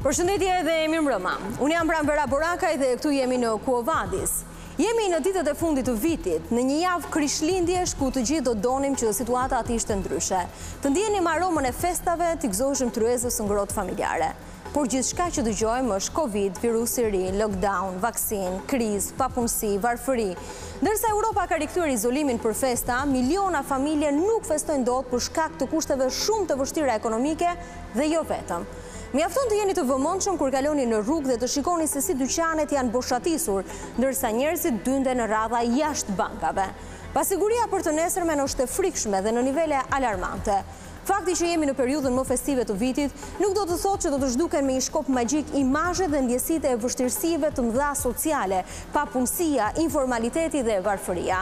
Përshëndetje dhe mirëmbrëma. Unë jam Pranvera Borakaj dhe këtu jemi në Quo Vadis. Jemi në ditët e fundit të vitit, në një javë krishtlindjesh ku të gjithë do donim që situata aty ishte ndryshe. Të ndjenim aromën e festave, të gëzoheshim tryezës së ngrohtë familjare. Por gjithçka që dëgjojmë është Covid, virus i ri, lockdown, vaksinë, krizë, papunësi, varfëri. Ndërsa Europa ka rikthyer izolimin për festa, miliona familje nuk festojnë dot për shkak të kushteve shumë të vështira ekonomike dhe jo vetëm. Mjafton të jeni të vëmendshëm kur kaloni në rrugë dhe të shikoni se si dyqanet janë boshatisur, ndërsa njerëzit dynden në radha jashtë bankave. Pasiguria për të nesërmen është e frikshme dhe në nivele alarmante. Fakti që jemi në periudhën më festive të vitit nuk do të thotë që do të zhduken me një shkop magjik imazhet dhe ndjesitë e vështirësive të mëdha sociale, papunësia, informaliteti dhe varfëria.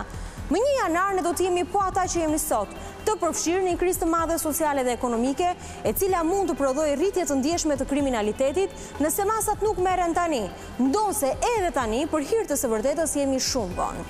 Më 1 janar ne do të jemi po ata që jemi sot, të përfshirë në një krizë të madhe sociale dhe ekonomike, e cila mund të prodhojë rritje të ndjeshme të kriminalitetit, nëse masat nuk merren tani, ndonse edhe tani për hir të së vërtetës jemi shumë vonë.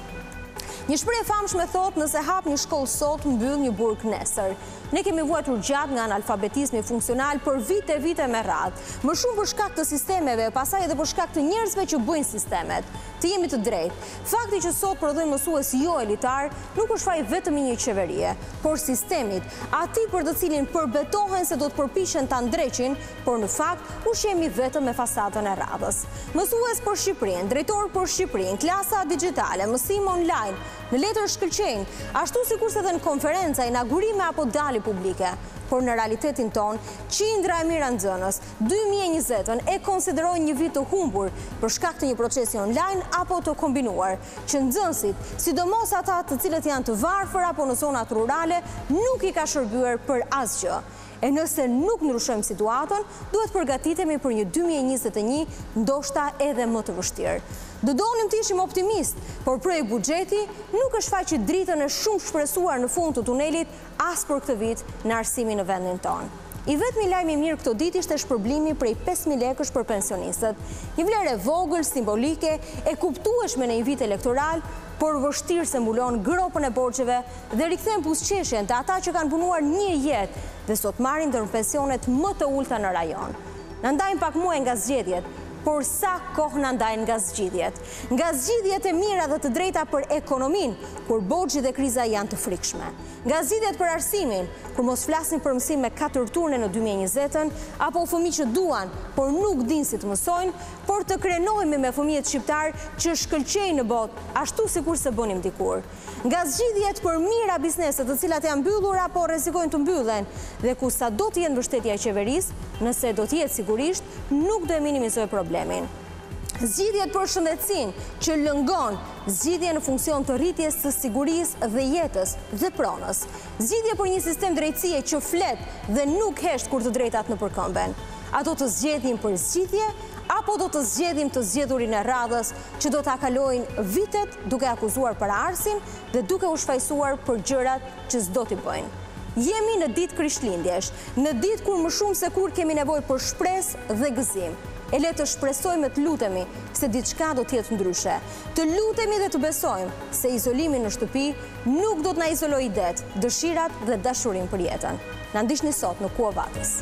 Një shprehje famshme thotë nëse hap një shkollë sot, mbyll një burg nesër. Ne kemi vuajtur gjatë nga analfabetizmi funksional për vite me radhë, më shumë për shkak të sistemeve, pastaj edhe për shkak të njerëzve që bëjnë sistemet. Të jemi të drejtë. Fakti që sot prodhojmë mësues jo elitar nuk është faj vetëm i një qeverie, por sistemit, atij për të cilin përbetohen se do të përpiqen ta ndreqin, por në fakt ushqehemi vetëm me fasadën e radhës. Mësues për Shqipërinë, drejtor për Shqipërinë, klasa digjitale, mësim online, në letër shkëlqejnë, ashtu sikurse edhe në konferenca, inaugurime apo dalje publike. Por në realitetin ton, qindra e mira nxënës, 2020-ën e konsiderojnë një vit të humbur për shkak të një procesi online apo të kombinuar, që nxënësit, sidomos ata të cilët janë të varfër apo në zonat rurale, nuk i ka shërbyer për asgjë. E nëse nuk ndryshojmë situatën, duhet përgatitemi për një 2021, ndoshta edhe më të vështirë. Do donim të ishim optimist, por projekt buxheti nuk është faqi dritën e shumë shpresuar në fund të tunelit as për këtë vit në arsimin në vendin tonë. I vetmi lajm i mirë këto ditë ishte shpërblimi prej 5.000 lekësh për pensionistët. Një vlerë e vogël, simbolike, e kuptueshme në një vit elektoral, por vështirë se mbulon gropën e borxheve dhe rikthen buzëqeshjen të ata që kanë punuar një jetë dhe sot marrin ndër pensionet më të ulta në rajon. Na ndajnë pak muaj nga zgjedhjet, por sa kohë na ndajnë nga zgjidhjet. Nga zgjidhjet e mira dhe të drejta për ekonominë, kur borxhi dhe kriza janë të frikshme. Nga zgjidhjet për arsimin, kur mos flasin për mësim me 4 turne në 2020-ën, apo fëmijë që duan, por nuk din si të mësojnë, por të krenohemi me fëmijët shqiptar që shkëlqejnë në botë, ashtu sikurse bënim dikur. Nga zgjidhjet për mira biznese të cilat janë mbyllur apo rrezikojnë të mbyllen, dhe ku sado të jetë mbështetja e qeverisë, nëse do të jetë sigurisht, nuk do e minimizojë problemin. Zgjidhjet për shëndetësinë që lëngon, zgjidhje në funksion të rritjes së sigurisë dhe jetës dhe pronës. Zgjidhje për një sistem drejtësie që flet dhe nuk hesht kur të drejtat në përkëmben. A do të zgjedhim për zgjidhje, apo do të zgjedhim të zgjedhurin e radhës që do ta kalojnë vitet duke akuzuar për arsin dhe duke u shfaqsuar për gjërat që s'do t'i bëjnë. Jemi në ditë krishtlindjesh, në ditë kur më shumë se kur kemi nevojë për shpresë dhe gëzim. E le të shpresojmë, të lutemi se diçka do të jetë ndryshe. Të lutemi dhe të besojmë se izolimi në shtëpi nuk do të na izolojë idet, dëshirat dhe dashurinë për jetën. Na ndiqni sot në Quo Vadis.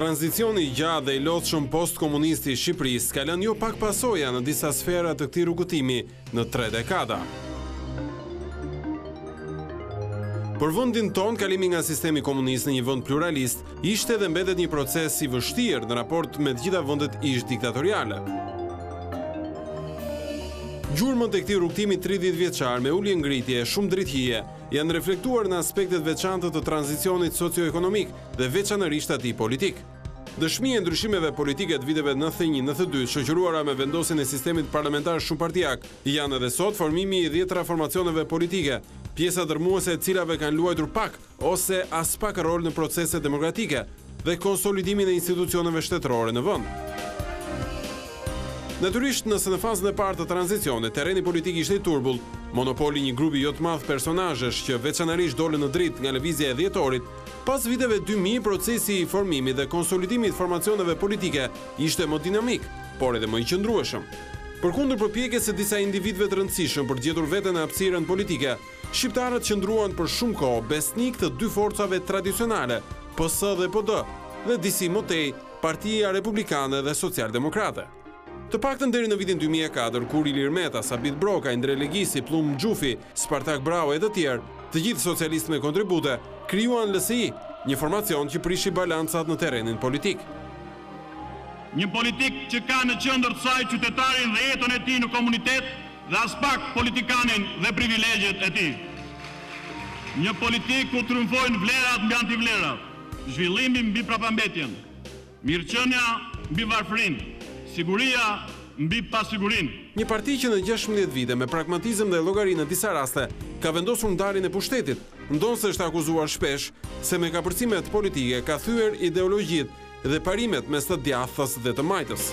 Tranzicioni i gjatë dhe i lodhshëm post-komunist i Shqipërisë ka lënë jo pak pasoja në disa sfera të këtij rrugëtimi në 3 dekada. Për vendin ton, kalimi nga sistemi komunist në një vend pluralist ishte dhe mbetet një proces i vështirë në raport me të gjitha vendet ish diktatoriale. Gjurmët e këtij rrugëtimi 30 vjeçar me ulje ngritje shumë drejthije janë reflektuar në aspektet veçanta të tranzicionit socio-ekonomik dhe veçanërisht atij politik. Dëshmia e ndryshimeve politike të viteve 91-92, shoqëruara me vendosjen e sistemit parlamentar shumpartiak, janë edhe sot formimi i 10 formacioneve politike, pjesa dërmuese e cilave kanë luajtur pak ose as pak rol në proceset demokratike dhe konsolidimin e institucioneve shtetërore në vend. Natyrisht, nëse në fazën e parë të tranzicionit terreni politik ishte i turbull, monopoli një grupi jo të madh personazhesh që veçanërisht dolën në dritë nga lëvizja e dhjetorit, pas viteve 2000 procesi I formimit dhe konsolidimit të formacioneve politike ishte më dinamik, por edhe më I qëndrueshëm. Përkundër përpjekjes së disa individëve të rëndësishëm për të gjetur veten në hapësirën politike, shqiptarët qëndruan për shumë kohë besnik të dy forcave tradicionale, PS dhe PD, dhe disi më tej Partia Republikane dhe Socialdemokrate. Të paktën deri në vitin 2004, kur Ilir Meta, Sabit Brokaj, Ndre Legisi, Pllum Xhufi, Spartak Braho e të tjerë, të gjithë socialistë me kontribute, krijuan LSI, një formacion që prishi balancat në terrenin politik. Një politik që ka në qendër të saj qytetarin dhe jetën e tij në komunitet dhe as pak politikanin dhe privilegjet e tij. Një politik ku triumfojnë vlerat mbi antivlerat, zhvillimi mbi prapambetjen, mirëqenia mbi varfërinë, siguria mbi pasigurinë. Një parti që në 16 vite me pragmatizëm dhe llogarinë në disa raste ka vendosur ndarjen e pushtetit, ndonse është akuzuar shpesh se me kapërcimet politike ka thyer ideologjitë dhe parimet mes të djathtas dhe të majtës.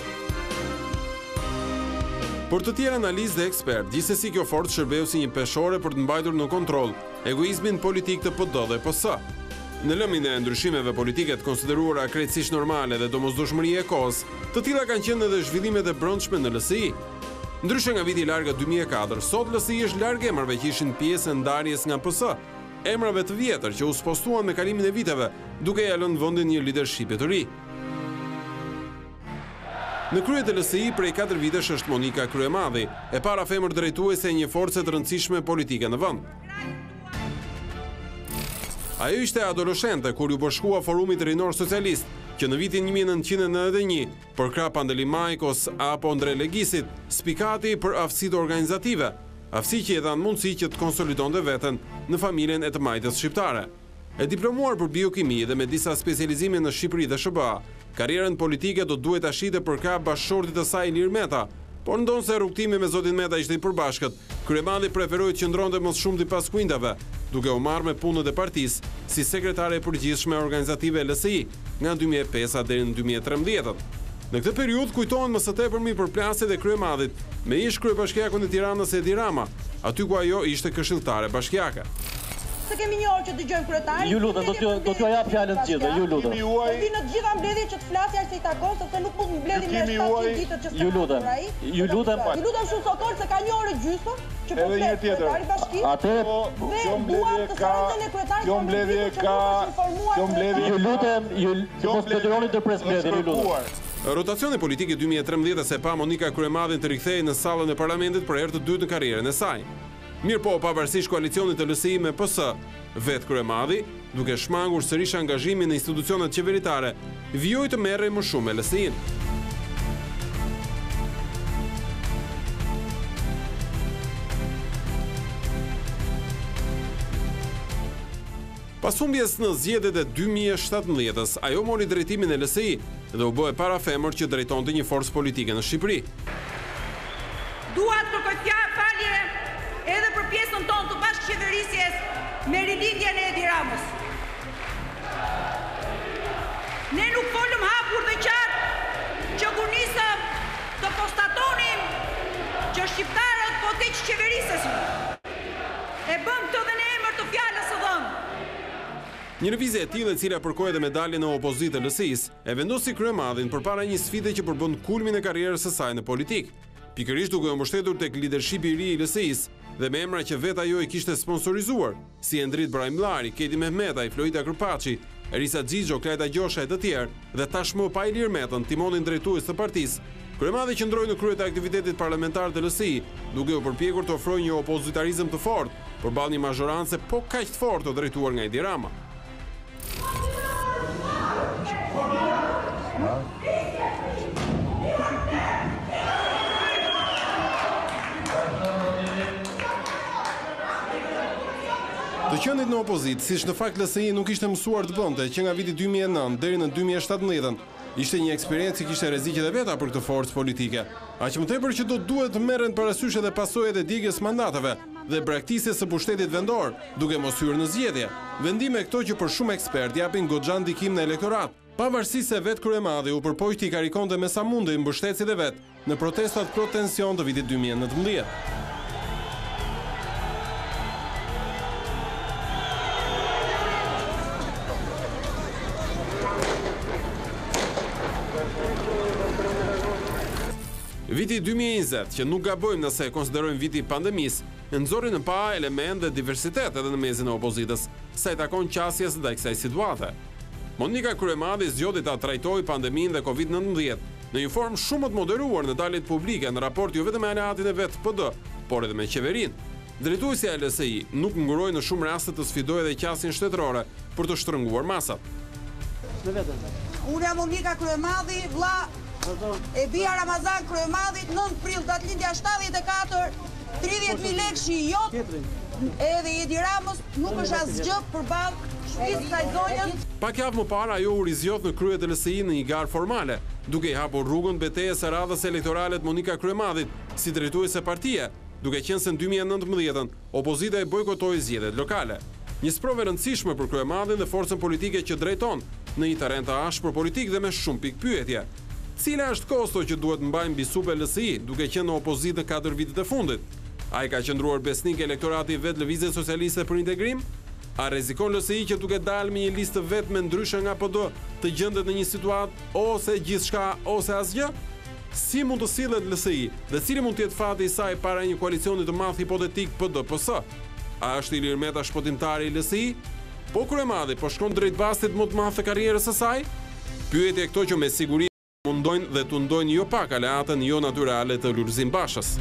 Por të tjerë analizë dhe ekspert, gjithsesi kjo forcë shërbeu si një peshore për të mbajtur në kontroll egoizmin politik të PD dhe PS. Në lëmin e ndryshimeve politike të konsideruara krejtësisht normale dhe domosdoshmëri e kohës, të tilla kanë qenë edhe zhvillimet e brendshme në LSI. Ndryshe nga viti I largët 2004, sot LSI është larg emrave që ishin pjesë e ndarjes nga PS, emrave të vjetër që u spostuan me kalimin e viteve, duke ia lënë vendin një lidershipi të ri. Në krye të LSI prej 4 vitesh është Monika Kryemadhi, e para femër drejtuese e një force të rëndësishme politike në vend. Ajo ishte adoleshente kur u bashkua Forumit Rinor Socialist, që në vitin 1991 përkrah pandeli Majkos apo Ndre Legisit, spikati për aftësitë organizative. Aftësi që I dhanë mundësi që të konsolidonte veten në familjen e të majtës shqiptare. E diplomuar për biokimi dhe me disa specializime në Shqipëri dhe SBA, karrierën politike do duhet ta shihte përkrah bashkëshortit të saj Ilir Meta, por ndonse rrugtimi me zotin Meta ishte I përbashkët, Kryemadhi preferoi të qëndronte më shumë sipas kuindave, duke u marrë me punën e partisë si sekretare e përgjithshme organizative LSI nga 2005 deri në 2013. Në këtë periudhë kujtohen më së tepërmi përplasjet e Kryemadhit me ish kryebashkiakun e Tiranës Edi Rama, aty ku ajo ishte këshilltare bashkiake. Se kemi një orë që dëgjojmë kryetarin. Ju lutem, do t'ju jap fjalën të gjithëve, ju lutem. Ti në të gjitha mbledhjet që të flasja se I takon, sepse nuk mund mbledhim ne ato ditë që ju lutem. Ju lutem. Ju lutem shumë sot se ka një orë gjysmë që po flet kryetari bashkisë. Atëherë, kjo mbledhje ka, kjo mbledhje ka, kjo mbledhje ju lutem, ju mos përdorni të presbledhje, ju lutem. Rotacioni politik I 2013 se pa Monika Kryemadhin të rikthehej në sallën e parlamentit për herë të dytë në karrierën e saj. Mirë po, pavarësisht koalicionit të LSI me PS, vetë Kryemadhi, duke shmangur sërish angazhimin në institucionet qeveritare, vijoi të merrej më shumë me LSI-n. Pas humbjes në zgjedhjet e 2017-s, ajo mori drejtimin e LSI dhe u bë e para femër që drejtonte një forcë politike në Shqipëri. Dua të kërkoj falje edhe për pjesën tonë të bashkëqeverisjes me rilindjen e Edi Ramës. Ne nuk folëm hapur dhe qartë që kur nisëm të konstatonim që shqiptarët po tejt qeverisjes. E bëm këtë dhe në emër të fjalës së dhënë. Një lëvizje e tillë e cila përkoi edhe medaljen e opozitës LSI-s, e vendosi Kryemadhin përpara një sfide që përbën kulmin e karrierës së saj në politikë, pikërisht duke u mbështetur tek lidershipi I ri I LSI-s dhe me emra që vetë ajo I kishte sponsorizuar, si Endrit Brahimllari, Kedi Mehmeta, Florida Krpaçi, Erisa Xhixho, Klajda Gjosha e të tjerë dhe tashmë pa Ilir Metën, timonin drejtues të partisë. Kryemadhi qëndroi në krye të aktivitetit parlamentar të LSI, duke u përpjekur të ofrojë një opozitarizëm të fortë përballë një mazhorancë po kaq të fortë të drejtuar nga Edi Rama. Të qenit në opozitë, siç në fakt LSI nuk ishte mësuar të bënte që nga viti 2009 deri në 2017 ishte një eksperiencë që kishte rreziqet e veta për këtë forcë politike. Aq më tepër që do duhet të merren parasysh edhe pasojat e djegjes mandateve, dhe braktisjes së pushtetit vendor, duke mos hyrë në zgjedhje. Vendime këto që për shumë ekspert japin goxhan ndikim në elektorat, pavarësisht se vetë Kryemadhi u përpoqti i karikonte me sa mundej mbështetësit e vet në protestat pro tension të vitit 2019. Viti 2020, që nuk gabojmë nëse konsiderojmë viti pandemisë, nxorri në pa element dhe diversitet edhe në mesin e opozitës, sa i takon qasjes ndaj kësaj situate. Monika Kryemadhi zgjodhi ta trajtojë pandeminë dhe Covid-19 në një formë shumë më të moderuar në daljet publike në raport jo vetëm me aleatin e vet PD, por edhe me qeverinë. Drejtuesja e LSI nuk nguroi në shumë raste të sfidojë edhe qasjen shtetërore për të shtrënguar masat. Unë jam Monika Kryemadhi, vlla Edi Rama Kryemadhit, 9 prill datëlindja 74, 30.000 lekë i jot. Edhe Edi Ramës nuk është asgjë përballë shtëpisë së zonës. Pak javë më parë ajo u rizgjodh në krye të LSI në një garë formale, duke i hapur rrugën betejës së radhës elektorale të Monika Kryemadhit si drejtuese partie, duke qenë se në 2019 opozita e bojkotoi zgjedhjet lokale. Një sprovë e rëndësishme për Kryemadhin dhe forcën politike që drejton në një terren të ashpër politik dhe me shumë pikë pyetje. Cila është kosto që duhet mbajnë mbi supë LSI duke qenë në opozitë në 4 vitet e fundit? A i ka qëndruar besnik elektorati i vet Lëvizjes Socialiste për Integrim? A rrezikon LSI që duke dalë me një listë vet me ndryshe nga PD të gjendet në një situatë ose gjithçka ose asgjë? Si mund të sillet LSI dhe cili mund të jetë fati i saj para një koalicioni të madh hipotetik PD-PS? A është Ilir Meta shpëtimtari i LSI? Po Kryemadhi po shkon drejt bastit më të madh të karrierës së saj? Pyetje këto që me siguri mundojnë dhe të ndojnë jo pak aleatën jo natyrale të Lulzim Bashës.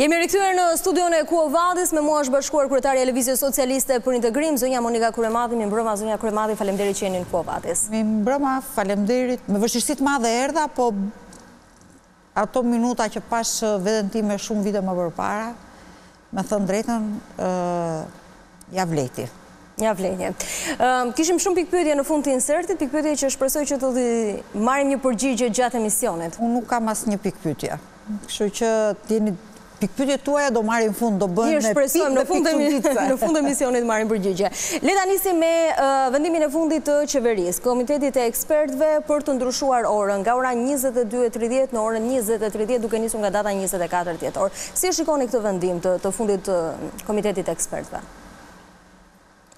Jemi rikthyer në studion e Quo Vadis, me mua është bashkuar kryetari e Lëvizjes Socialiste për Integrim, zonja Monika Kryemadhi. Mirëmbrëma zonja Kryemadhi, faleminderit që jeni në Quo Vadis. Mirëmbrëma, faleminderit. Me vështirësi të madhe erdha, po ato minuta që pash veten time shumë vite më përpara, me thënë drejtën, ja vleti. Ja vleti. Kishim shumë pikpyetje në fund të insertit, pikpyetje që shpresoj që të marrim një përgjigje gjatë emisionit. Unë nuk kam asnjë pikpyetje. Kështu që jeni pikpyetjet tuaja do marrim fund, do bëjmë me pikë në fund të emisionit marrim përgjigje. Le ta nisim me vendimin e fundit të qeverisë. Komitetit e ekspertëve për të ndryshuar orën nga ora 22:30 në orën 20:30 duke nisur nga data 24 tetor. Si e shikoni këtë vendim të fundit të komitetit e ekspertëve?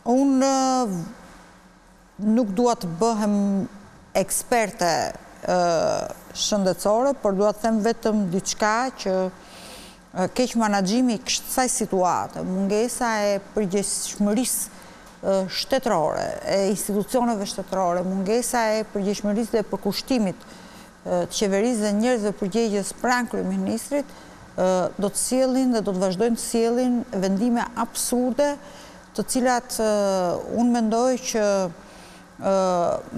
Unë nuk dua të bëhem eksperte shëndetësore, por dua të them vetëm diçka që keq menaxhimi i kësaj situate, mungesa e përgjegjshmërisë shtetërore, e institucioneve shtetërore, mungesa e përgjegjshmërisë dhe përkushtimit të qeverisë dhe njerëzve përgjegjës pranë kryeministrit do të sjellin dhe do të vazhdojnë të sjellin vendime absurde, të cilat unë mendoj që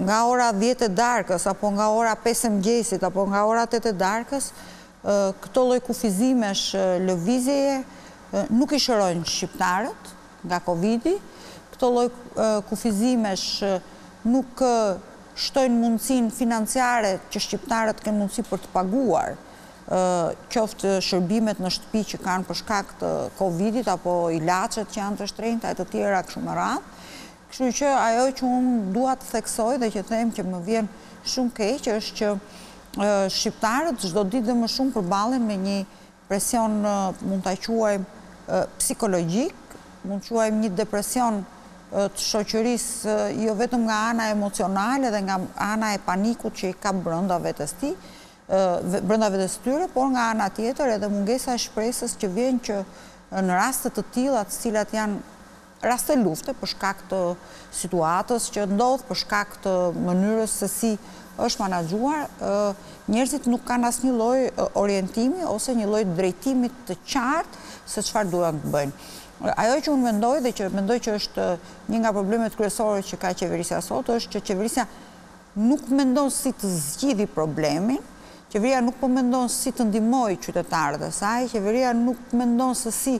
nga ora 10 e darkës apo nga ora 5 e mëngjesit apo nga ora 8 e darkës këto lloj kufizimesh lëvizjeje nuk i shërojnë shqiptarët nga Covidi, këto lloj kufizimesh nuk shtojnë mundësinë financiare që shqiptarët kanë mundësi për të paguar qoftë shërbimet në shtëpi që kanë për shkak të Covidit apo ilaçet që janë të shtrenjta e të tjera kështu me radhë. Kështu që ajo që unë dua të theksoj dhe që them që më vjen shumë keq është që shqiptarët çdo ditë dhe më shumë përballen me një presion, mund ta quajmë psikologjik, mund të quajmë një depresion të shoqërisë, jo vetëm nga ana emocionale dhe nga ana e panikut që i ka brenda vetes tyre, por nga ana tjetër edhe mungesa e shpresës që vjen që në raste të tilla, të cilat janë raste lufte për shkak të situatës që ndodh, për shkak të mënyrës se si është menaxhuar, njerëzit nuk kanë asnjë lloj orientimi ose një lloj drejtimi të qartë se çfarë duan të bëjnë. Ajo që unë mendoj dhe që mendoj që është një nga problemet kryesore që ka qeverisja sot është që qeverisja nuk mendon si të zgjidhë problemin, qeveria nuk po mendon si të ndihmojë qytetarët e saj, qeveria nuk mendon se si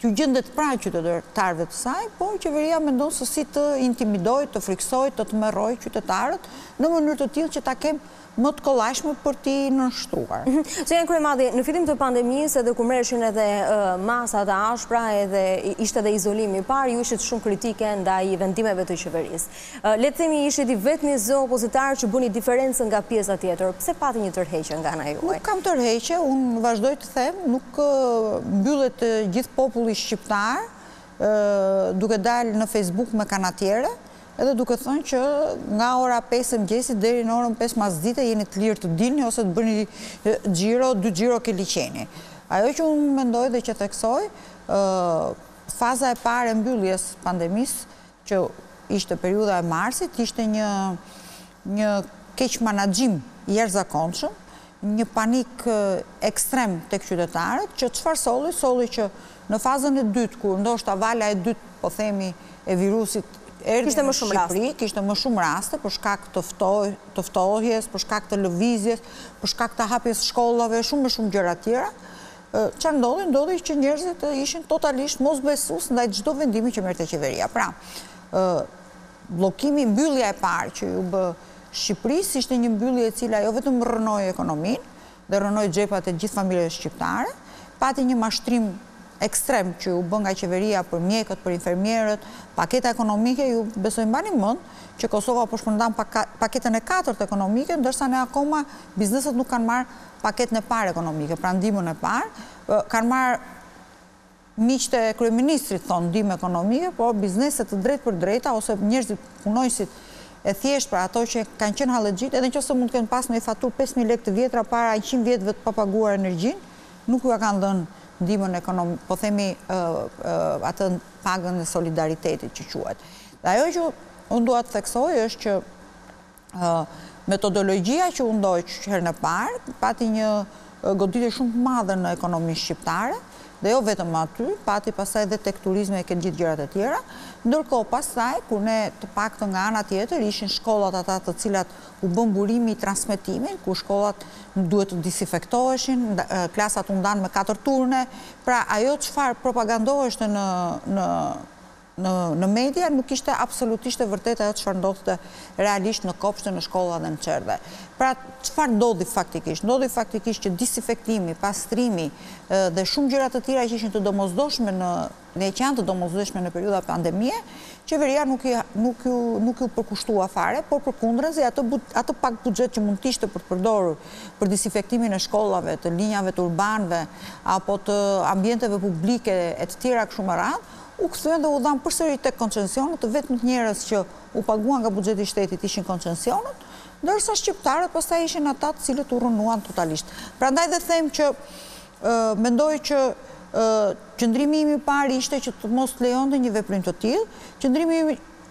t'u gjendet pranë qytetarëve të saj, por qeveria mendon se si të intimidojë, të friksojë, të tmerrojë qytetarët në mënyrë të tillë që ta kemë më të kollajshme për t'i nënshtruar. Zoti Kryemadhi, në fillim të pandemisë edhe kur merreshin edhe masat e ashpra edhe ishte edhe izolimi i parë, ju ishit shumë kritike ndaj vendimeve të qeverisë. Le të themi ishit i vetmi zë opozitar që bëni diferencën nga pjesa tjetër. Pse pati një tërheqje nga ana juaj? Nuk kam tërheqje, unë vazhdoj të them, nuk mbyllet gjithë populli shqiptar, duke dalë në Facebook me kanatiere, edhe duke thënë që nga ora 5 e mëngjesit deri në orën 5 masdite jeni të lirë të dilni ose të bëni xhiro, dy xhiro ke liçeni. Ajo që unë mendoj dhe që theksoj, faza e parë e mbylljes pandemisë, që ishte periudha e marsit, ishte një keq menaxhim i jashtëzakonshëm, një panik ekstrem tek qytetarët, që çfarë solli që në fazën e dytë, kur ndoshta vala e dytë, po themi, e virusit erdhi në Shqipëri, kishte më shumë raste për shkak të ftohjes, për shkak të lëvizjes, për shkak të hapjes shkollave, shumë më shumë gjëra tjera. Çfarë ndodhi? Ndodhi që njerëzit ishin totalisht mosbesues ndaj çdo vendimi që merrte qeveria. Pra, bllokimi, mbyllja e parë që u bë Shqipërisë ishte një mbyllje e cila jo vetëm rënoi ekonominë dhe rënoi xhepat e gjithë familjeve shqiptare, pati një mashtrim ekstrem që u bën nga qeveria për mjekët, për infermierët, paketa ekonomike, ju besoj mbani mend që Kosova po shpërndan paketën e katërt ekonomike, ndërsa ne akoma bizneset nuk kanë marrë paketën e parë ekonomike, pra ndihmën e parë, kanë marrë miqtë e kryeministrit thonë ndihmë ekonomike, por bizneset të drejtë për drejta ose njerëzit punonjësit e thjesht, pra ato që kanë qenë hallaxhit, edhe nëse mund të kenë pas një faturë 5.000 lekë të vjetra para 100 vjetëve të papaguar energjinë, nuk ju kanë dhënë ndihmën ekonomike, po themi atë pagën e solidaritetit që quhet. Dhe ajo që unë dua të theksoj është që metodologjia që unë doj që herën e parë, pati një goditje shumë të madhe në ekonominë shqiptare, dhe jo vetëm aty, pati pasaj dhe tek turizmi e këtë gjithë gjërat e tjera, ndërkohë pasaj, kur ne të paktën nga ana tjetër, ishin shkollat ata të cilat u bën burimi i transmetimit, ku shkollat duhet të disinfektoheshin, klasat u ndanë me 4 turne, pra ajo çfarë propagandoheshte në media nuk ishte absolutisht e vërtetë ajo çfarë ndodhte realisht në kopshte, në shkolla dhe në çerdhe. Pra çfarë ndodhi faktikisht? Ndodhi faktikisht që disinfektimi, pastrimi dhe shumë gjëra të tjera që ishin të domosdoshme dhe që janë të domosdoshme në periudha pandemie, qeveria nuk ju përkushtua fare, por përkundërzi atë pak buxhet që mund të ishte për të përdorur për disinfektimin e shkollave, të linjave të urbanëve apo të ambienteve publike e të tjera kështu me radhë, u kthyen dhe u dhanë përsëri tek koncesionet, të vetëm njerëz që u paguan nga buxheti i shtetit ishin koncesionet, ndërsa shqiptarët pastaj ishin ata të cilët u rënuan totalisht. Prandaj dhe them që mendoj që qëndrimi im i parë ishte që të mos lejonte një veprim të tillë. Qëndrimi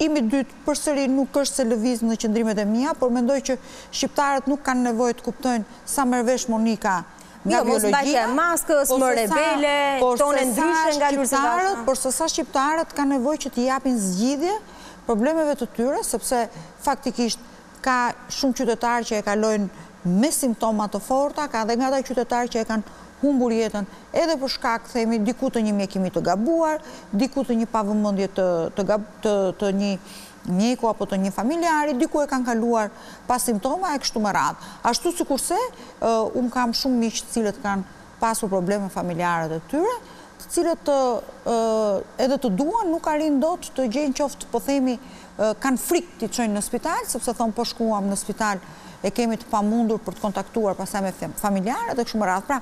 im i dytë përsëri nuk është se lëviz në qëndrimet e mia, por mendoj që shqiptarët nuk kanë nevojë të kuptojnë sa merr vesh Monika nga biologjia, maskës, më rebele, tonë ndryshe nga lulzimtarët, por sesa shqiptarët kanë nevojë që t'i japin zgjidhje problemeve të tyre, sepse faktikisht ka shumë qytetarë që e kalojnë me simptoma të forta, ka dhe nga ata qytetarë që e kanë humbur jetën edhe për shkak, themi, diku të një mjekimi të gabuar, diku të një pavëmendje të një mjeku apo të një familjari, diku e kanë kaluar pas simptoma e kështu me radhë. Ashtu sikurse, unë kam shumë miq të cilët kanë pasur probleme familjare të tyre, të cilët edhe të duan nuk arrin dot të gjejnë qoftë, po themi, kanë frikë të çojnë në spital, sepse thonë po shkuam në spital e kemi të pamundur për të kontaktuar pastaj me familjarët e kështu me radhë. Pra,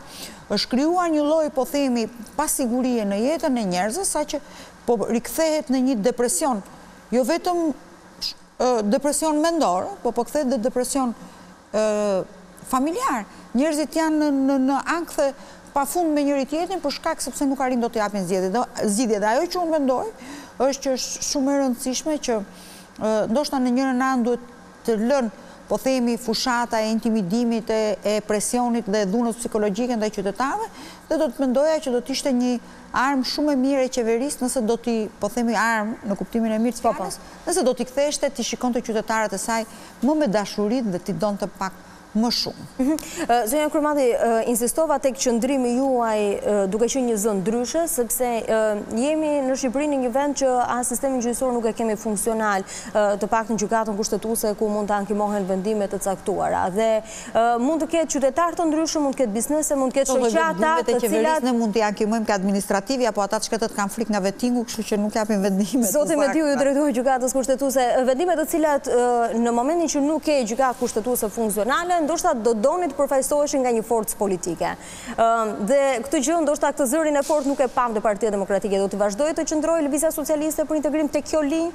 është krijuar një lloj, po themi, pasigurie në jetën e njerëzve, saqë po rikthehet në një depresion. Jo vetëm depresion mendor, po kthehet dhe depresion familjar. Njerëzit janë në ankthë pafund me njëri tjetrin për shkak sepse nuk arrin dot të japin zgjidhje. Dhe ajo që unë mendoj është që është shumë e rëndësishme që ndoshta në njërin anë duhet të lënë, po themi, fushata e intimidimit, e presionit dhe dhunës psikologjike ndaj qytetarëve, dhe do të mendoja që do të ishte një armë shumë e mirë e qeverisë nëse do t'i, po themi, armë në kuptimin e mirë të fjalës, nëse do t'i ktheheshte, t'i shikonte qytetarët e saj më me dashuri dhe t'i donte pak më shumë. Zonja Kryemadhi, insistova tek qëndrimi juaj duke qenë një zënë ndryshe, sepse jemi në Shqipëri në një vend që as sistemin gjyqësor nuk e kemi funksional, të paktën gjykatën kushtetuese ku mund të ankimohen vendime të caktuara. Dhe mund të ketë qytetar të ndryshëm, mund të ketë biznese, mund të ketë shoqata, të cilat ne mund t'i ankimojmë ka administrativi apo ata që kanë frikë nga vetingu, kështu që nuk japim vendime. Zoti me diu ju drejtohet gjykatës kushtetuese, vendime të cilat në momentin që nuk ke gjykatë kushtetuese funksionale, ndoshta do donit të përfaqësoheshin nga një forcë politike. Dhe këtë gjë ndoshta këtë zërin e fortë nuk e pamte Partia Demokratike, do të vazhdojë të qëndrojë Lëvizja Socialiste për Integrim tek kjo linjë.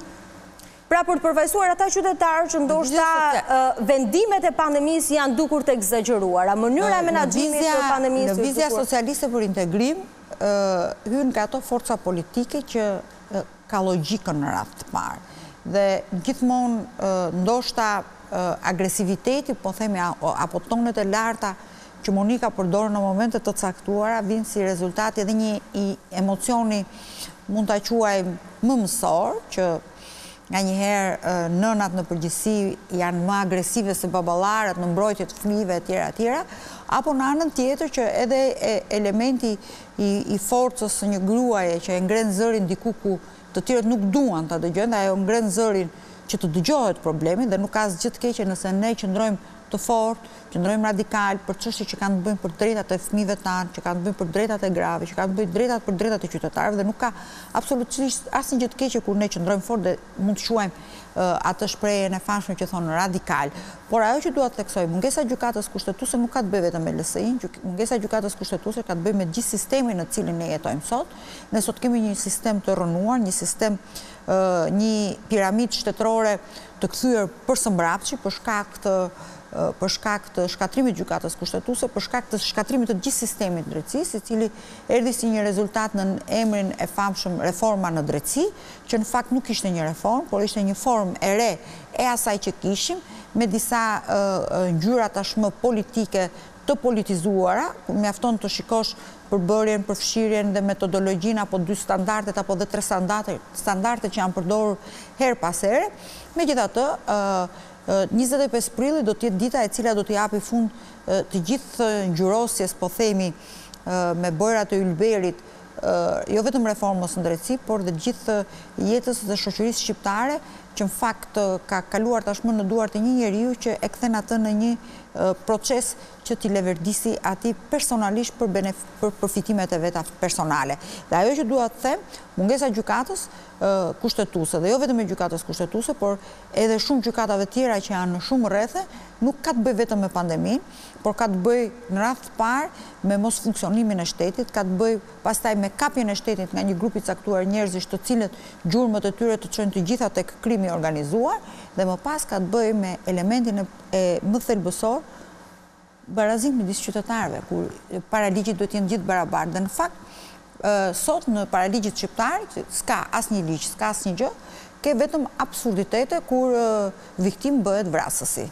Pra për të përfaqësuar ata qytetarë që ndoshta vendimet e pandemisë janë dukur të egzageruara, mënyra e menaxhimit të pandemisë. Lëvizja Socialiste për Integrim hyn nga ato forca politike që ka logjikën në radhë të parë. Dhe gjithmonë ndoshta agresiviteti, po themi apo tonet e larta që Monika përdor në momente të caktuara vijnë si rezultati edhe një emocioni mund ta quajmë më mësor që nga njëherë nënat në përgjithësi janë më agresive se baballarët në mbrojtje të fëmijëve etj. Apo në anën tjetër që edhe elementi i forcës së një gruaje që e ngren zërin diku ku të tjerët nuk duan ta dëgjojnë, ajo ngren zërin që të dëgjohet problemi dhe nuk ka asgjë të keqe nëse ne qëndrojmë të fortë, qëndrojmë radikal për çështje që kanë të bëjnë për drejtat e fëmijëve tanë, që kanë të bëjnë për drejtat e grave, që kanë të bëjnë për drejtat e qytetarëve dhe nuk ka absolutisht asnjë gjë të keqe kur ne qëndrojmë fort dhe mund të quajmë atë shprehjen e famshme që thonë radikal. Por ajo që dua të theksoj, mungesa e gjykatës kushtetuese nuk ka të bëjë vetëm me LSI-n, mungesa e gjykatës kushtetuese ka të bëjë me gjithë sistemin në cilin ne jetojmë sot. Ne sot kemi një sistem të rënuar, një sistem një piramidë shtetërore të kthyer përsë mbrapshi për shkak të shkatrimit të gjykatës kushtetuese, për shkak të shkatrimit të gjithë sistemit të drejtësisë, i cili erdhi si një rezultat në emrin e famshëm reforma në drejtësi, që në fakt nuk ishte një reformë, por ishte një formë e re e asaj që kishim, me disa ngjyra tashmë politike të politizuara, mjafton të shikosh përbërjen, përfshirjen dhe metodologjinë apo dy standardet apo dhe tre standarde që janë përdorur her pas here. Megjithatë, 25 prilli do të jetë dita e cila do të japi fund të gjithë ngjyrosjes, po themi, me bojrat e ylberit, jo vetëm reformës në drejtësi, por dhe gjithë jetës dhe shoqërisë shqiptare, që në fakt ka kaluar tashmë në duart e një njeriu që e kthen atë në një proces që t'i leverdisi ati personalisht për përfitimet e veta personale. Dhe ajo që dua të them, mungesa gjykatës kushtetuese, dhe jo vetëm e gjykatës kushtetuese, por edhe shumë gjykatave tjera që janë në shumë rrethe, nuk ka të bëj vetëm me pandeminë, por ka të bëj në radhë të parë me mos funksionimin e shtetit, ka të bëj pastaj me kapjen e shtetit nga një grup i caktuar njerëzish të cilët gjurmët e tyre të çojnë të gjitha tek krimi i organizuar, dhe më pas ka të bëj me elementin e më thelbësor barazim midis qytetarëve, kur paraligjit duhet të jenë gjithë barabartë. Dhe në fakt, sot në paraligjit shqiptar s'ka asnjë ligj, s'ka asnjë gjë, ke vetëm absurditete kur viktim bëhet vrasësi.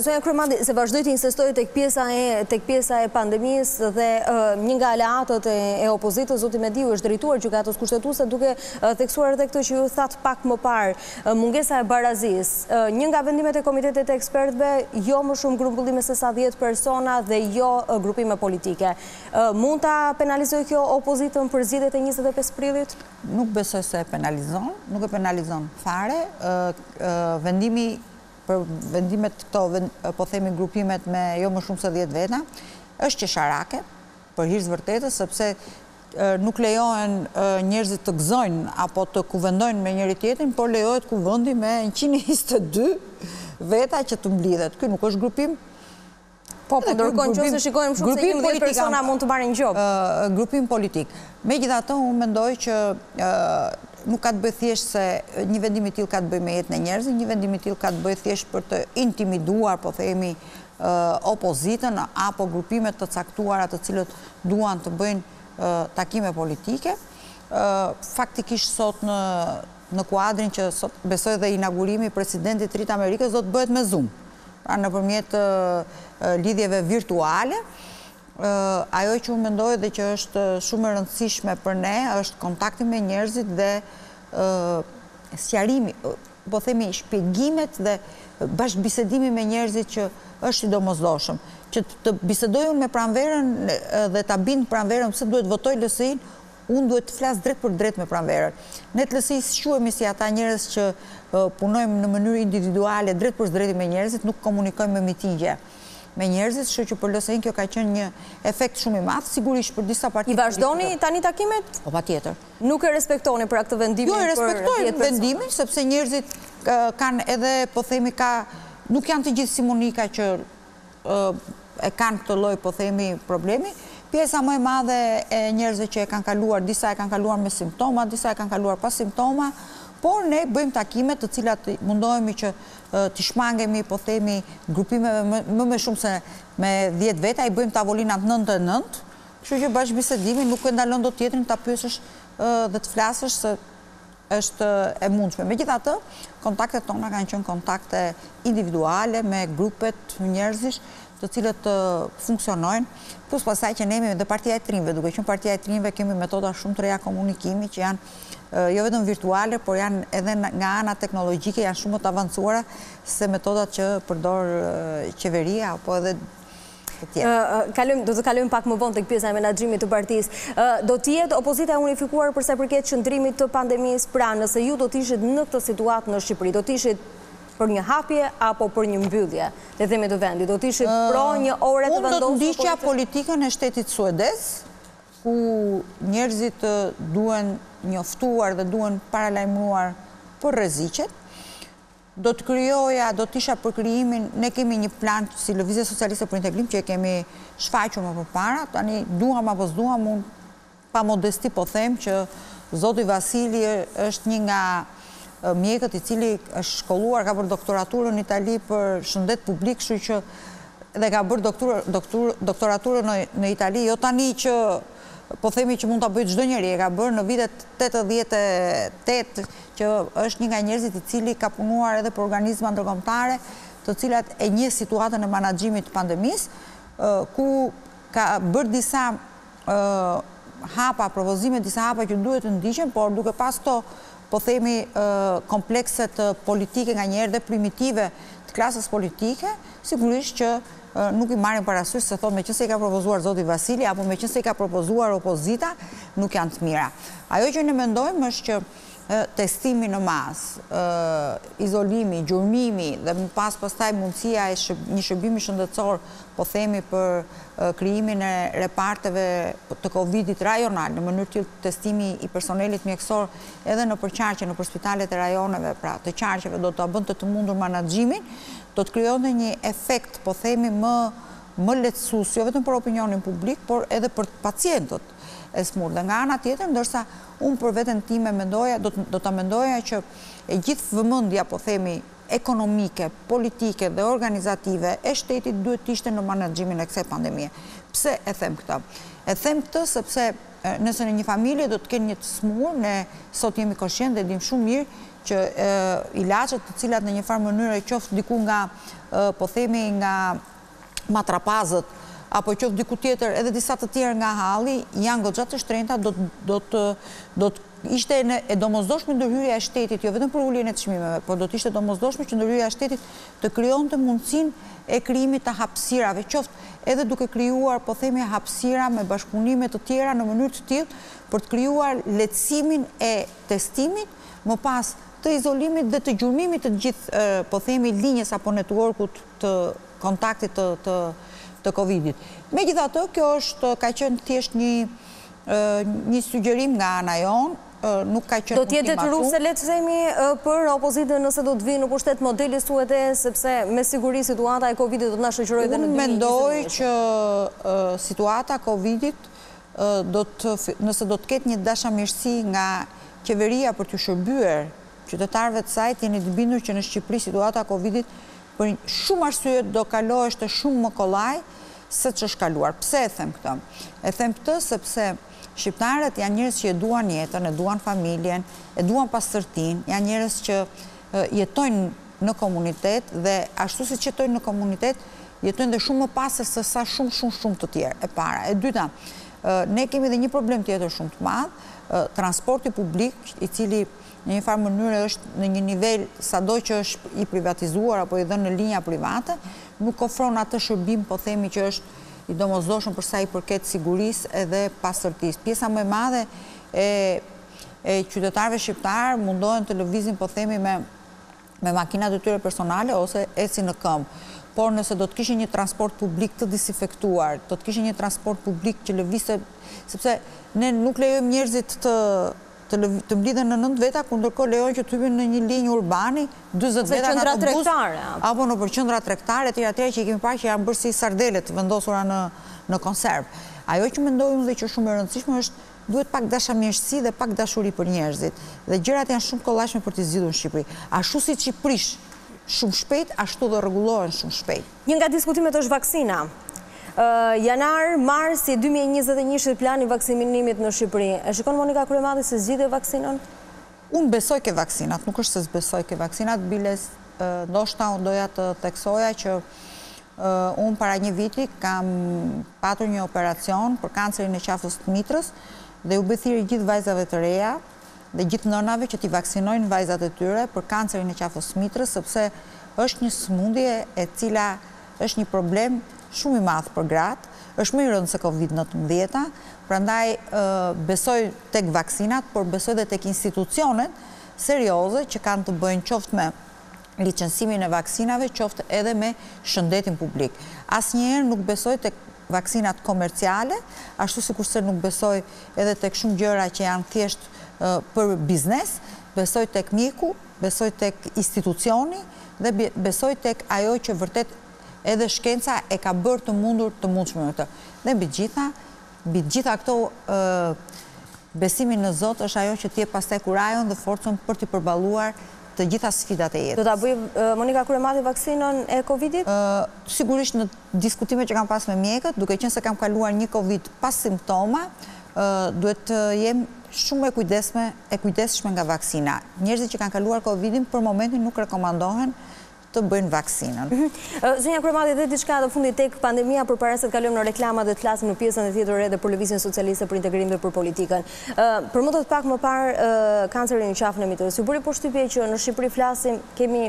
Zonja Kryemadhi, se vazhdoj të insistoj tek pjesa e pandemisë dhe një nga aleatët e opozitës, zoti Mediu, është drejtuar gjykatës kushtetuese duke theksuar edhe këtë që ju thatë pak më parë, mungesa e barazisë. Një nga vendimet e komitetit e ekspertëve, jo më shumë grumbullime se sa 10 persona dhe jo grupime politike. Mund ta penalizoj kjo opozitën për zgjedhjet e 25 prillit? Nuk besoj se penalizon, nuk e penalizon fare. Vendimi për vendimet këto, po themi grupimet me jo më shumë se 10 veta, është qesharake, për hir të vërtetës, sepse nuk lejohen njerëzit të gëzojnë apo të kuvendojnë me njëri tjetrin, por lejohet kuvendi me 122 veta që të mblidhet. Ky nuk është grupim. Po, ndërkohë nëse shikojmë shumë se 10 persona mund të marrin gjobë. Grupim politik. Megjithatë, unë mendoj që nuk ka të bëjë thjesht se një vendim i tillë ka të bëjë me jetën e njerëzve, një vendim i tillë ka të bëjë thjesht për të intimiduar, po themi, opozitën apo grupime të caktuara të cilët duan të bëjnë takime politike. Faktikisht sot në kuadrin që sot besoj dhe inaugurimi i presidentit të Rritë Amerikës do të bëhet me Zoom, pra nëpërmjet lidhjeve virtuale. Ajo që unë mendoj dhe që është shumë e rëndësishme për ne është kontakti me njerëzit dhe sqarimi, po themi shpjegimet dhe bashkëbisedimi me njerëzit që është domosdoshëm. Që të bisedoj unë me Pranverën dhe ta bind Pranverën pse duhet votoj LSI-n, unë duhet të flas drejt për drejt me Pranverën. Ne të LSI-s shuhemi si ata njerëz që punojmë në mënyrë individuale, drejt për drejtë me njerëzit, nuk komunikojmë me mitingje. Me njerëzit, kështu që për LSI-n kjo ka qenë një efekt shumë i madh, sigurisht për disa parti. I vazhdoni tani takimet? Po patjetër. Nuk e respektoni për këtë vendim? Jo, e respektojmë vendimin, sepse njerëzit kanë edhe, po themi, ka nuk janë të gjithë si Monika që e kanë këtë lloj, po themi, problemi. Pjesa më e madhe e njerëzve që e kanë kaluar, disa e kanë kaluar me simptoma, disa e kanë kaluar pas simptoma, por ne bëjmë takime të cilat mundohemi që të shmangemi, po themi, grupimeve më shumë se me 10 veta, i bëjmë tavolinat 9-9, kështu që bashkëbisedimi nuk e ndalon dot tjetrin ta pyesësh dhe të flasësh se është e mundshme. Megjithatë, kontaktet tona kanë qenë kontakte individuale me grupet njerëzish të cilët funksionojnë, plus pasaj që ne jemi dhe partia e trinjve, duke qenë partia e trinjve kemi metoda shumë të reja komunikimi që janë jo vetëm virtuale, por janë edhe nga ana teknologjike, janë shumë të avancuara se metodat që përdor qeveria apo edhe do të kalojmë pak më vonë tek pjesa e menaxhimit të partisë. Do të jetë opozita unifikuar për sa përket qëndrimit të pandemisë, pra nëse ju do të ishit në këtë situatë në Shqipëri, do të ishit për një hapje apo për një mbyllje të themi të vendit, do të ishit pro një orë të vendosur? Unë do të ndiqja politikën e shtetit suedez, ku njerëzit duhen njoftuar dhe duhen paralajmëruar për rreziqet. Do të krijoja, do të isha për krijimin, ne kemi një plan si Lëvizja Socialiste për Integrim që e kemi shfaqur më përpara, tani duam apo s'duam, unë pa modesti po them që zoti Vasili është një nga mjekët i cili është shkolluar, ka bërë doktoraturën në Itali për shëndet publik, kështu që dhe ka bërë doktoraturën në Itali, jo tani që po themi që mund ta bëjë çdo njeri, e ka bërë në vitet 88, që është një nga njerëzit i cili ka punuar edhe për organizma ndërkombëtare, të cilat e njeh situatën e menaxhimit të pandemisë, ku ka bërë disa hapa, propozime, disa hapa që duhet të ndiqen, por duke pas to, po themi, komplekset politike nga njerë dhe primitive të klasës politike, sigurisht që nuk i marrin parasysh se thonë meqense i ka propozuar zoti Vasili apo meqense i ka propozuar opozita, nuk janë të mira. Ajo që ne mendojmë është që testimi në masë, izolimi, gjurmimi dhe më pas pastaj mundësia e një shërbimi shëndetësor, po themi për krijimin e reparteve të Covidit rajonal, në mënyrë të testimi i personelit mjekësor edhe në përqarqe, në përspitalet e rajoneve, pra të qarqeve do të bënd të mundur menaxhimin, do të krijonë një efekt, po themi, më lehtësues, jo vetëm për opinionin publik, por edhe për pacientët e smurë. Dhe nga ana tjetër, ndërsa unë për veten time mendoja, do ta mendoja që e gjithë vëmendja, po themi, ekonomike, politike dhe organizative e shtetit duhet të ishte në menaxhimin e kësaj pandemie. Pse e them këtë? E them këtë sepse nëse në një familje do të kenë një të smurë, ne sot jemi konscient dhe dim shumë mirë që ilaçet të cilat në një farë mënyrë qoftë diku nga, po themi, nga matrapazët, apo qoftë diku tjetër edhe disa të tjerë nga halli, janë goxha të shtrenjta, do të ishte e domosdoshme ndërhyrja e shtetit, jo vetëm për uljen e çmimeve, por do të ishte domosdoshme që ndërhyrja e shtetit të krijonte mundësinë e krijimit të hapësirave, qoftë edhe duke krijuar, po themi, hapësira me bashkëpunime të tjera në mënyrë të tillë për të krijuar lehtësimin e testimit, më pas të izolimit dhe të gjurmimit të gjithë, po themi, linjës apo networkut të kontaktit të Covidit. Megjithatë, kjo është ka qenë thjesht një sugjerim nga ana jonë, nuk ka qenë. Do të jetë rrugë, le të themi, për opozitën nëse do të vijë në pushtet modeli suedez, sepse me siguri situata e Covidit do të na shoqërojë edhe në 2021. Unë mendoj që situata e Covidit nëse do të ketë një dashamirësi nga qeveria për të shërbyer qytetarëve të saj, jeni të bindur që në Shqipëri situata e Covidit për shumë arsye do kalohesh të shumë më kollaj se ç'është kaluar. Pse e them këtë? E them këtë sepse shqiptarët janë njerëz që e duan jetën, e duan familjen, e duan pastërtinë, janë njerëz që jetojnë në komunitet dhe ashtu siç jetojnë në komunitet, jetojnë dhe shumë më pastër se sa shumë të tjerë. E para, e dyta, ne kemi edhe një problem tjetër shumë të madh, transporti publik i cili në një farë mënyrë është në një nivel sado që është I privatizuar apo I dhënë në linja private, nuk ofron atë shërbim, po themi që është I domosdoshëm për sa I përket sigurisë edhe pastërtisë. Pjesa më e madhe e qytetarëve shqiptar mundohen të lëvizin, po themi, me makinat e tyre personale ose ecin në këmbë. Por nëse do të kishin një transport publik të disinfektuar, do të kishin një transport publik që lëvizte, sepse ne nuk lejojmë njerëzit të mblidhen në 9 veta, ku ndërkohë lejojnë që të hyjnë në një linjë urbane, 40 veta në autobus, apo në përqendra tregtare, etj etj që I kemi parë që janë bërë si sardele të vendosura në konservë. Ajo që mendojmë dhe që shumë e rëndësishme është duhet pak dashamirësi dhe pak dashuri për njerëzit. Dhe gjërat janë shumë kollajshme për të zgjidhur në Shqipëri. Ashtu siç I prish shumë shpejt, ashtu do rregullohen shumë shpejt. Një nga diskutimet është vaksina. Janar, mars, 2021 plani vaksiminimit në Shqipëri. E shikon Monika Kryemadhi se zgjidhe vaksinën? Unë besoj ke vaksinat, nuk është se zbesoj ke vaksinat, biles ndoshta unë doja të theksoja që unë para një viti kam patur një operacion për kancerin e qafës të mitrës dhe u bë thirrje gjithë vajzave të reja dhe gjithë nënave që t'i vaksinojnë vajzat e tyre për kancerin e qafës të mitrës, sepse është një smundje e cila është një problem shumë I madh për gratë, është më I rëndë se COVID-19, prandaj besoj tek vaksinat, por besoj dhe tek institucionet serioze që kanë të bëjnë qoftë me licencimin e vaksinave, qoftë edhe me shëndetin publik. Asnjëherë nuk besoj tek vaksinat komerciale, ashtu sikurse nuk besoj edhe tek shumë gjëra që janë thjesht për biznes, besoj tek mjeku, besoj tek institucioni dhe besoj tek ajo që vërtet edhe shkenca e ka bërë të mundur të mundshme këtë. Dhe mbi gjitha këto besimin në Zot është ajo që t'jep pastaj kurajon dhe forcën për t'i përballuar të gjitha sfidat e jetës. Do ta bëj Monika Kryemadhi vaksinën e Covidit? Sigurisht në diskutime që kam pas me mjekët, duke qenë se kam kaluar një Covid pas simptoma, duhet të jem shumë e kujdesshme nga vaksina. Njerëzit që kanë kaluar Covidin për momentin nuk rekomandohen të bëjnë vaksinën. Zonja Kryemadhi, dhe diçka të fundit tek pandemia, përpara se të kalojmë në reklama dhe të flasim në pjesën e tjetër edhe për Lëvizjen Socialiste për Integrim dhe për politikën. Përmendët pak më parë kancerin në qafën e mitrës. Ju bëri përshtypje që në Shqipëri flasim, kemi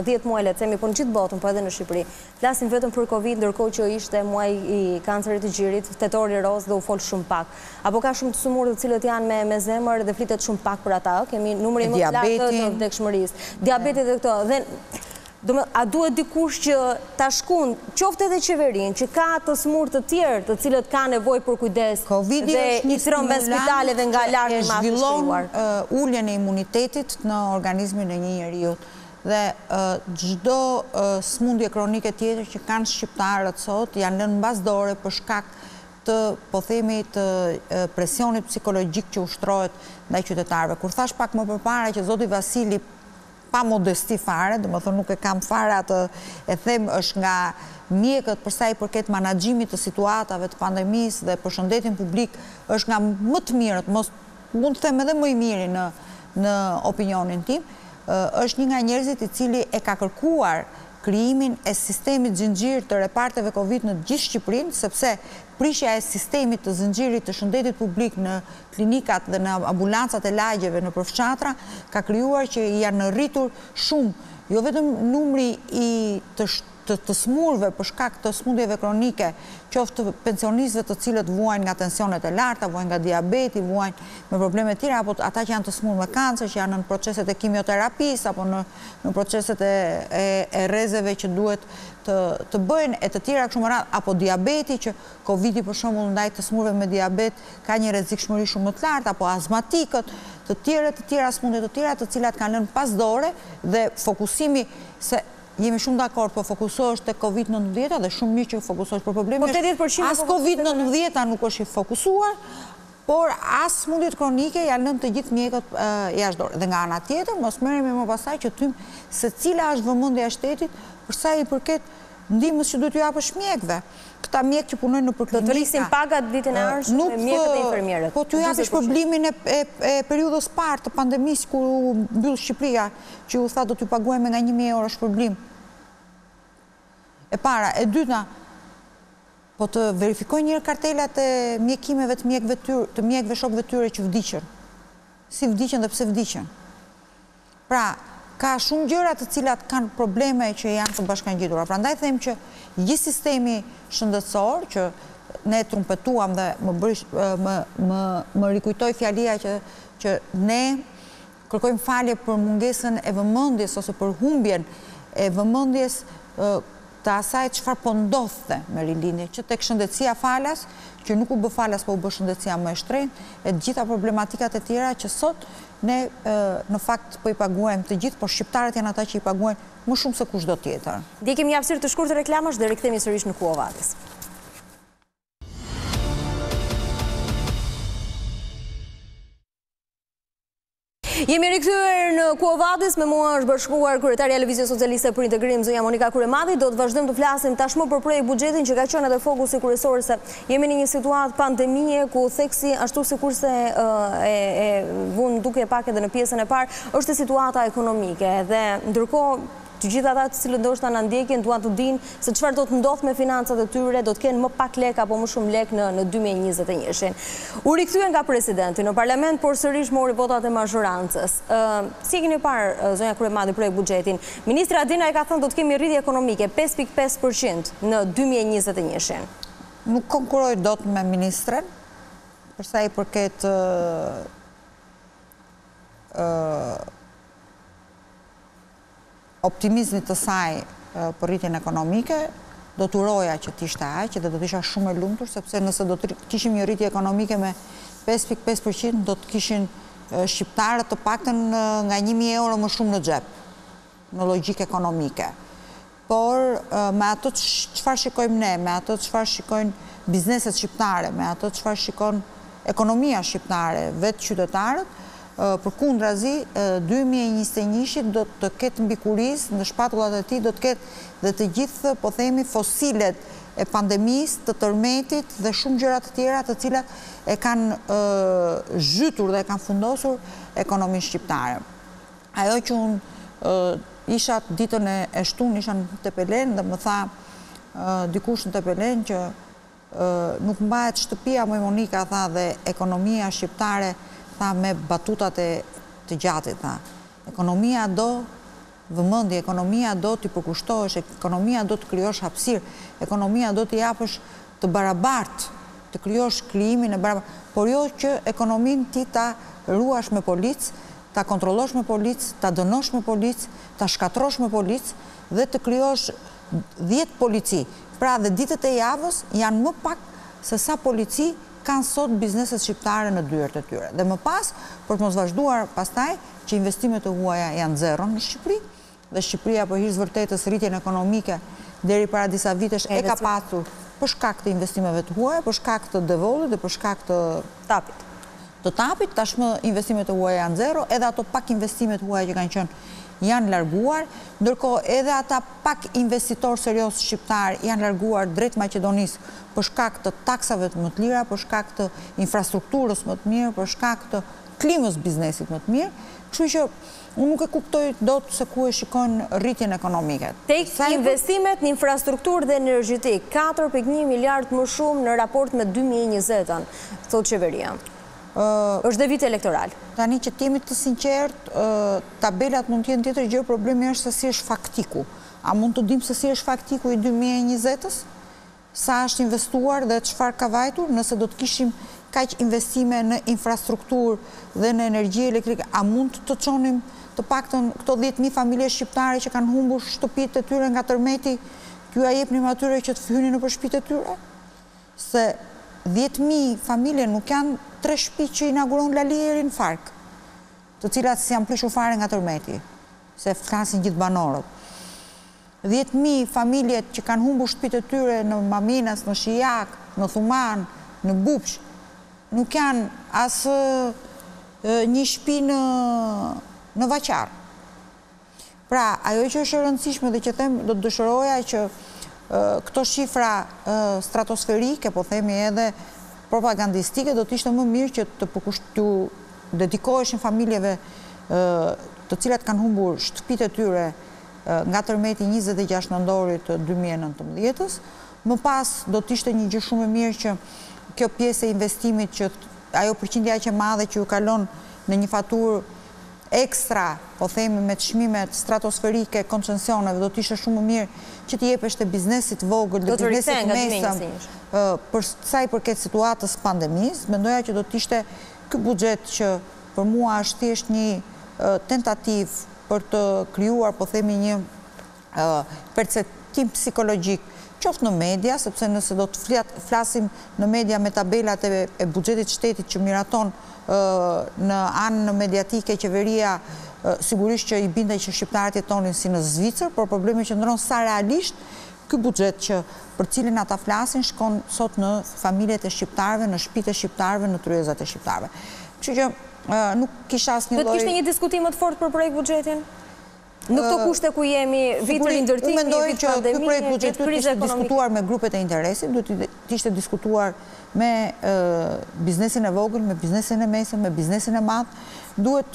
10 muaj, le të themi, po në gjithë botën, po edhe në Shqipëri. Flasim vetëm për Covid, ndërkohë që ishte muaji I kancerit të gjirit, tetori roz dhe u fol shumë pak. Apo ka shumë të sëmurë të cilët janë me zemër dhe flitet shumë pak për ata. Kemi numrin më të lartë të vdekshmërisë, diabetit dhe këto. Dhe a duhet dikush që ta shkon, qoftë edhe qeverinë, që ka të smurë të tjerë, të cilët ka nevojë për kujdes dhe I thronë në spitale dhe nga lartë më të shtuar. Uljen e imunitetit në organizmin e një njeriu dhe çdo smundje kronike tjetër që kanë shqiptarët sot janë lënë mbas dore për shkak të, po themi, të presionit psikologjik që ushtrohet ndaj qytetarëve. Kur thash pak më përpara që zoti Vasili pa modesti fare, dhe më thënë nuk e kam fare atë e them është nga mjekët përsa I përket managjimit të situatave të pandemisë dhe për shëndetin publik është nga më të mirët, mund të them edhe më I miri në opinionin tim, është një nga njerëzit I cili e ka kërkuar krijimin e sistemit zinxhir të reparteve Covid në gjithë Shqipërinë, sepse prishja e sistemit të zinxhirit të shëndetit publik në klinikat dhe në ambulancat e lagjeve në përfshatra ka krijuar që janë rritur shumë, jo vetëm numri I të smurëve për shkak të smundjeve kronike, qoftë pensionistëve të cilët vuajnë nga tensionet e larta, vuajnë nga diabeti, vuajnë me probleme të tjera, apo ata që janë të smurë me kancer, që janë në proceset e kimioterapisa, apo në proceset e rrezeve që duhet të bëjnë e të tjera kështu më radhë, apo diabeti që Covidi për shembull ndaj të smurëve me diabet ka një rrezikshmëri shumë më të lartë, apo astmatikët, të tjera smundje të tjera të cilat kanë lënë pas dore dhe fokusimi se jemi shumë dakord, po fokusohesh tek Covid-19 dhe shumë mirë që fokusohesh për problemin. As Covid-19 nuk është I fokusuar, por as smundjet kronike janë lënë të gjithë mjekët jashtë dorë. Dhe nga ana tjetër, mos merremi më pasaj që tym se cila është vëmendja e shtetit për sa I përket ndihmës që duhet t'u japësh mjekëve. Këta mjekë që punojnë në klinika. Do të rrisin pagat ditën e ardhshme mjekët e infermierët. Po t'u japësh përblimin e periudhës parë të pandemisë ku mbyll Shqipëria, që u tha do t'ju paguajmë nga 1000 euro shpërblim. E para, e dyta, po të verifikoj njërë kartelat e mjekimeve të mjekëve shokëve tyre që vdiqën. Si vdiqën dhe pse vdiqën. Pra, ka shumë gjëra të cilat kanë probleme që janë të bashkangjitura. Prandaj them që gjithë sistemi shëndetësor që ne trumpetuam dhe më rikujtoi fjalia që ne kërkojmë falje për mungesën e vëmendjes ose për humbjen e vëmendjes të asaj çfarë po ndodhte me rilindjen, që tek shëndetësia falas, që nuk u bë falas, po u bë shëndetësia më e shtrenjtë, e të gjitha problematikat e tjera që sot ne në fakt po I paguajmë të gjithë, por shqiptarët janë ata që I paguajnë më shumë se kushdo tjetër. Ndjekim një hapësirë të shkurtër reklamash dhe rikthehemi sërish në Quo Vadis. Jemi rikthyer në Quo Vadis, me mua është bashkuar kryetaria e Lëvizjes Socialiste për Integrim, zonja Monika Kryemadhi. Do të vazhdojmë të flasim tashmë për buxhetin që ka qenë edhe fokusi kryesor, se jemi në një situatë pandemie ku theksi ashtu sikurse e vun duke pak edhe në pjesën e parë, është situata ekonomike dhe ndërkohë të gjithë ata që ndoshta na ndjekin duan të dinë se çfarë do të ndodhë me financat e tyre, do të kenë më pak lek apo më shumë lek në 2021-shin. U rikthyen nga presidenti në parlament, por sërish mori votat e mazhorancës. Si e keni parë, zonja Kryemadhi, projekt buxhetin? Ministra Adina e ka thënë do të kemi rritje ekonomike 5.5% në 2021-shin. Nuk konkuroj dot me ministren, përsa I përket optimizmit të saj për rritjen ekonomike, do të uroja që t'ishte aq, dhe do të isha shumë e lumtur, sepse nëse do të kishim një rritje ekonomike me 5.5%, do të kishin shqiptarët të paktën nga 1.000 euro më shumë në xhep, në logjikë ekonomike. Por me ato çfarë shikojmë ne, me ato çfarë shikojnë bizneset shqiptare, me ato çfarë shikon ekonomia shqiptare, vetë qytetarët, përkundrazi 2021-shit do të ketë mbikurisë në shpatullat e tij, do të ketë dhe të gjithë, po themi, fosilet e pandemisë, të tërmetit dhe shumë gjëra të tjera të cilat e kanë zhytur dhe e kanë fundosur ekonominë shqiptare. Ajo që unë isha ditën e shtunë, isha në Tepelen dhe më tha dikush në Tepelen që nuk mbahet shtëpia, më Monika tha, dhe ekonomia shqiptare me batutat e të gjatit. Ekonomia do vëmendje, ekonomia do t'i përkushtohesh, ekonomia do të krijosh hapësirë, ekonomia do t'i japësh të barabartë, të krijosh krijimin e barabartë, por jo që ekonominë ti ta ruash me policë, ta kontrollosh me policë, ta dënosh me policë, ta shkatrosh me policë dhe të krijosh 10 polici. Pra dhe ditët e javës janë më pak se sa polici kanë sot bizneset shqiptare në dyert e tyre. Dhe më pas, për të mos vazhduar pastaj, që investimet e huaja janë zero në Shqipëri, dhe Shqipëria për hir të vërtetës rritjen ekonomike deri para disa vitesh e ka pasur për shkak të investimeve të huaja, për shkak të devollit dhe për shkak të tapit. Tashmë investimet e huaja janë zero, edhe ato pak investimet huaja që kanë qenë janë larguar, ndërkohë edhe ata pak investitor serioz shqiptar janë larguar drejt Maqedonisë për shkak të taksave të më të lira, për shkak të infrastrukturës më të mirë, për shkak të klimës biznesit më të mirë, kështu që unë nuk e kuptoj dot se ku e shikojnë rritjen ekonomike. Tek investimet në infrastrukturë dhe energjetik, 4.1 miliard më shumë në raport me 2020-ën, thotë qeveria. Është dhe vit elektoral. Tani që t'jemi të sinqert, tabelat mund t'jenë tjetër gjë, problemi është se si është faktiku. A mund të dim se si është faktiku I 2020-s? Sa është investuar dhe çfarë ka vajtur, nëse do të kishim kaq investime në infrastrukturë dhe në energji elektrike, a mund të çonim të paktën këto 10.000 familje shqiptare që kanë humbur shtëpitë e tyre nga tërmeti, ju a jepnim atyre që të hynin nëpër shtëpitë e tyre? Se 10.000 familje nuk janë 3 shtëpi që inauguron Laliherin Fark, të cilat s'janë prishur fare nga tërmeti, se flasin gjithë banorët. 10.000 familjet që kanë humbur shtëpitë e tyre në Maminas, në Shijak, në Thuman, në Bupsh, nuk janë as një shtëpi në Vaqar. Pra, ajo që është e rëndësishme dhe që them, do të dëshiroja që këto shifra stratosferike, po themi edhe propagandistike, do të ishte më mirë që të dedikoheshin familjeve të cilat kanë humbur shtëpitë e tyre nga tërmeti 26 nëndorit 2019-s. Më pas do t'ishte një gjë shumë e mirë që kjo pjesë e investimit, që ajo përqindja që madhe që ju kalon në një faturë ekstra, po themi me çmimet stratosferike, koncesioneve, do të ishte shumë më mirë që t'i jepeshte biznesit vogël dhe biznesit mesëm për sa i përket situatës pandemisë, mendoja që do të ishte ky buxhet që për mua është thjesht një tentativë për të krijuar, po themi një perceptim psikologjik qoftë në media, sepse nëse do të flasim në media me tabelat e buxhetit shtetit që miraton në anë mediatike qeveria, sigurisht që i bindej që shqiptarët jetonin si në Zvicër, por problemi që ndron sa realisht ky buxhet që për cilin ata flasin shkon sot në familjet e shqiptarëve, në shtëpitë e shqiptarëve, në tryezat e shqiptarëve. Kështu që nuk kisha asnjë lloj. Do të kishte një diskutim më të fortë për projekt buxhetin? Në këto kushte ku jemi vitër i ndërtimit, vitë pandemie, vitë krizë ekonomike. Diskutuar me grupet e interesit, duhet të ishte diskutuar me biznesin e vogël, me biznesin e mesëm, me biznesin e madh.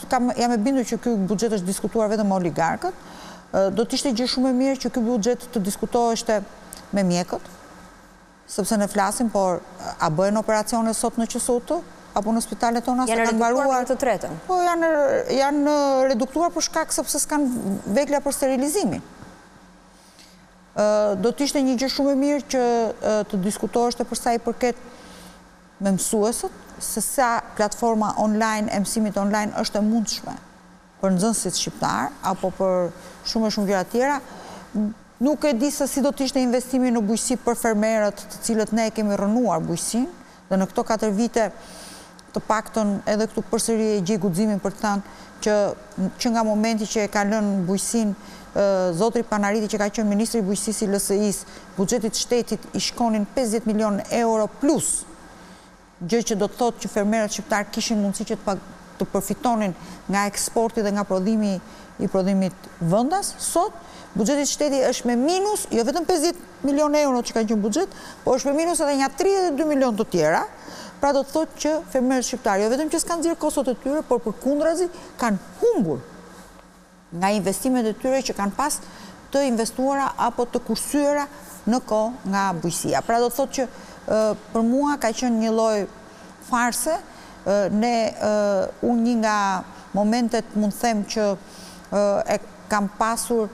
Jam e bindur që ky buxhet është diskutuar vetëm me oligarkët. Do të ishte gjë shumë e mirë që ky buxhet të diskutoheshte me mjekët, sepse ne flasim, por a bëhen operacione sot në Qesutë? Apo në spitalet tona s'kan mbaruar të tretën. Po janë reduktuar për shkak sepse s'kan vegla për sterilizimin. Do të ishte një gjë shumë e mirë që të diskutoheshte për sa i përket me mësuesët, se sa platforma online, e mësimit online është e mundshme për nxënësit shqiptar apo për shumë e shumë gjëra tjera. Nuk e di se si do të ishte investimi në bujqësi për fermerët, të cilët ne kemi rënuar bujqësinë, dhe në këto 4 vite të paktën edhe këtu përsëri e gjej guximin për të thënë që nga momenti që e ka lënë bujqësinë zotri Panariti që ka qenë ministri i bujqësisë i LSI-s, buxhetit shtetit i shkonin 50 milion euro plus, gjë që do të thotë që fermerët shqiptar kishin mundësi që të përfitonin nga eksporti dhe nga prodhimi i prodhimit vendas. Sot buxheti i shtetit është me minus, jo vetëm 50 milion euro që ka qenë buxhet, por është me minus edhe një 32 milion të tjera. Pra do të thotë që fermerët shqiptarë, jo vetëm që s'kan nxjerrë kostot e tyre, por përkundrazi kanë humbur nga investimet e tyre që kanë pas të investuara apo të kursyera në kohë nga bujqësia. Pra do të thotë që për mua ka qenë një lloj farse. Unë një nga momentet mund them që e kam pasur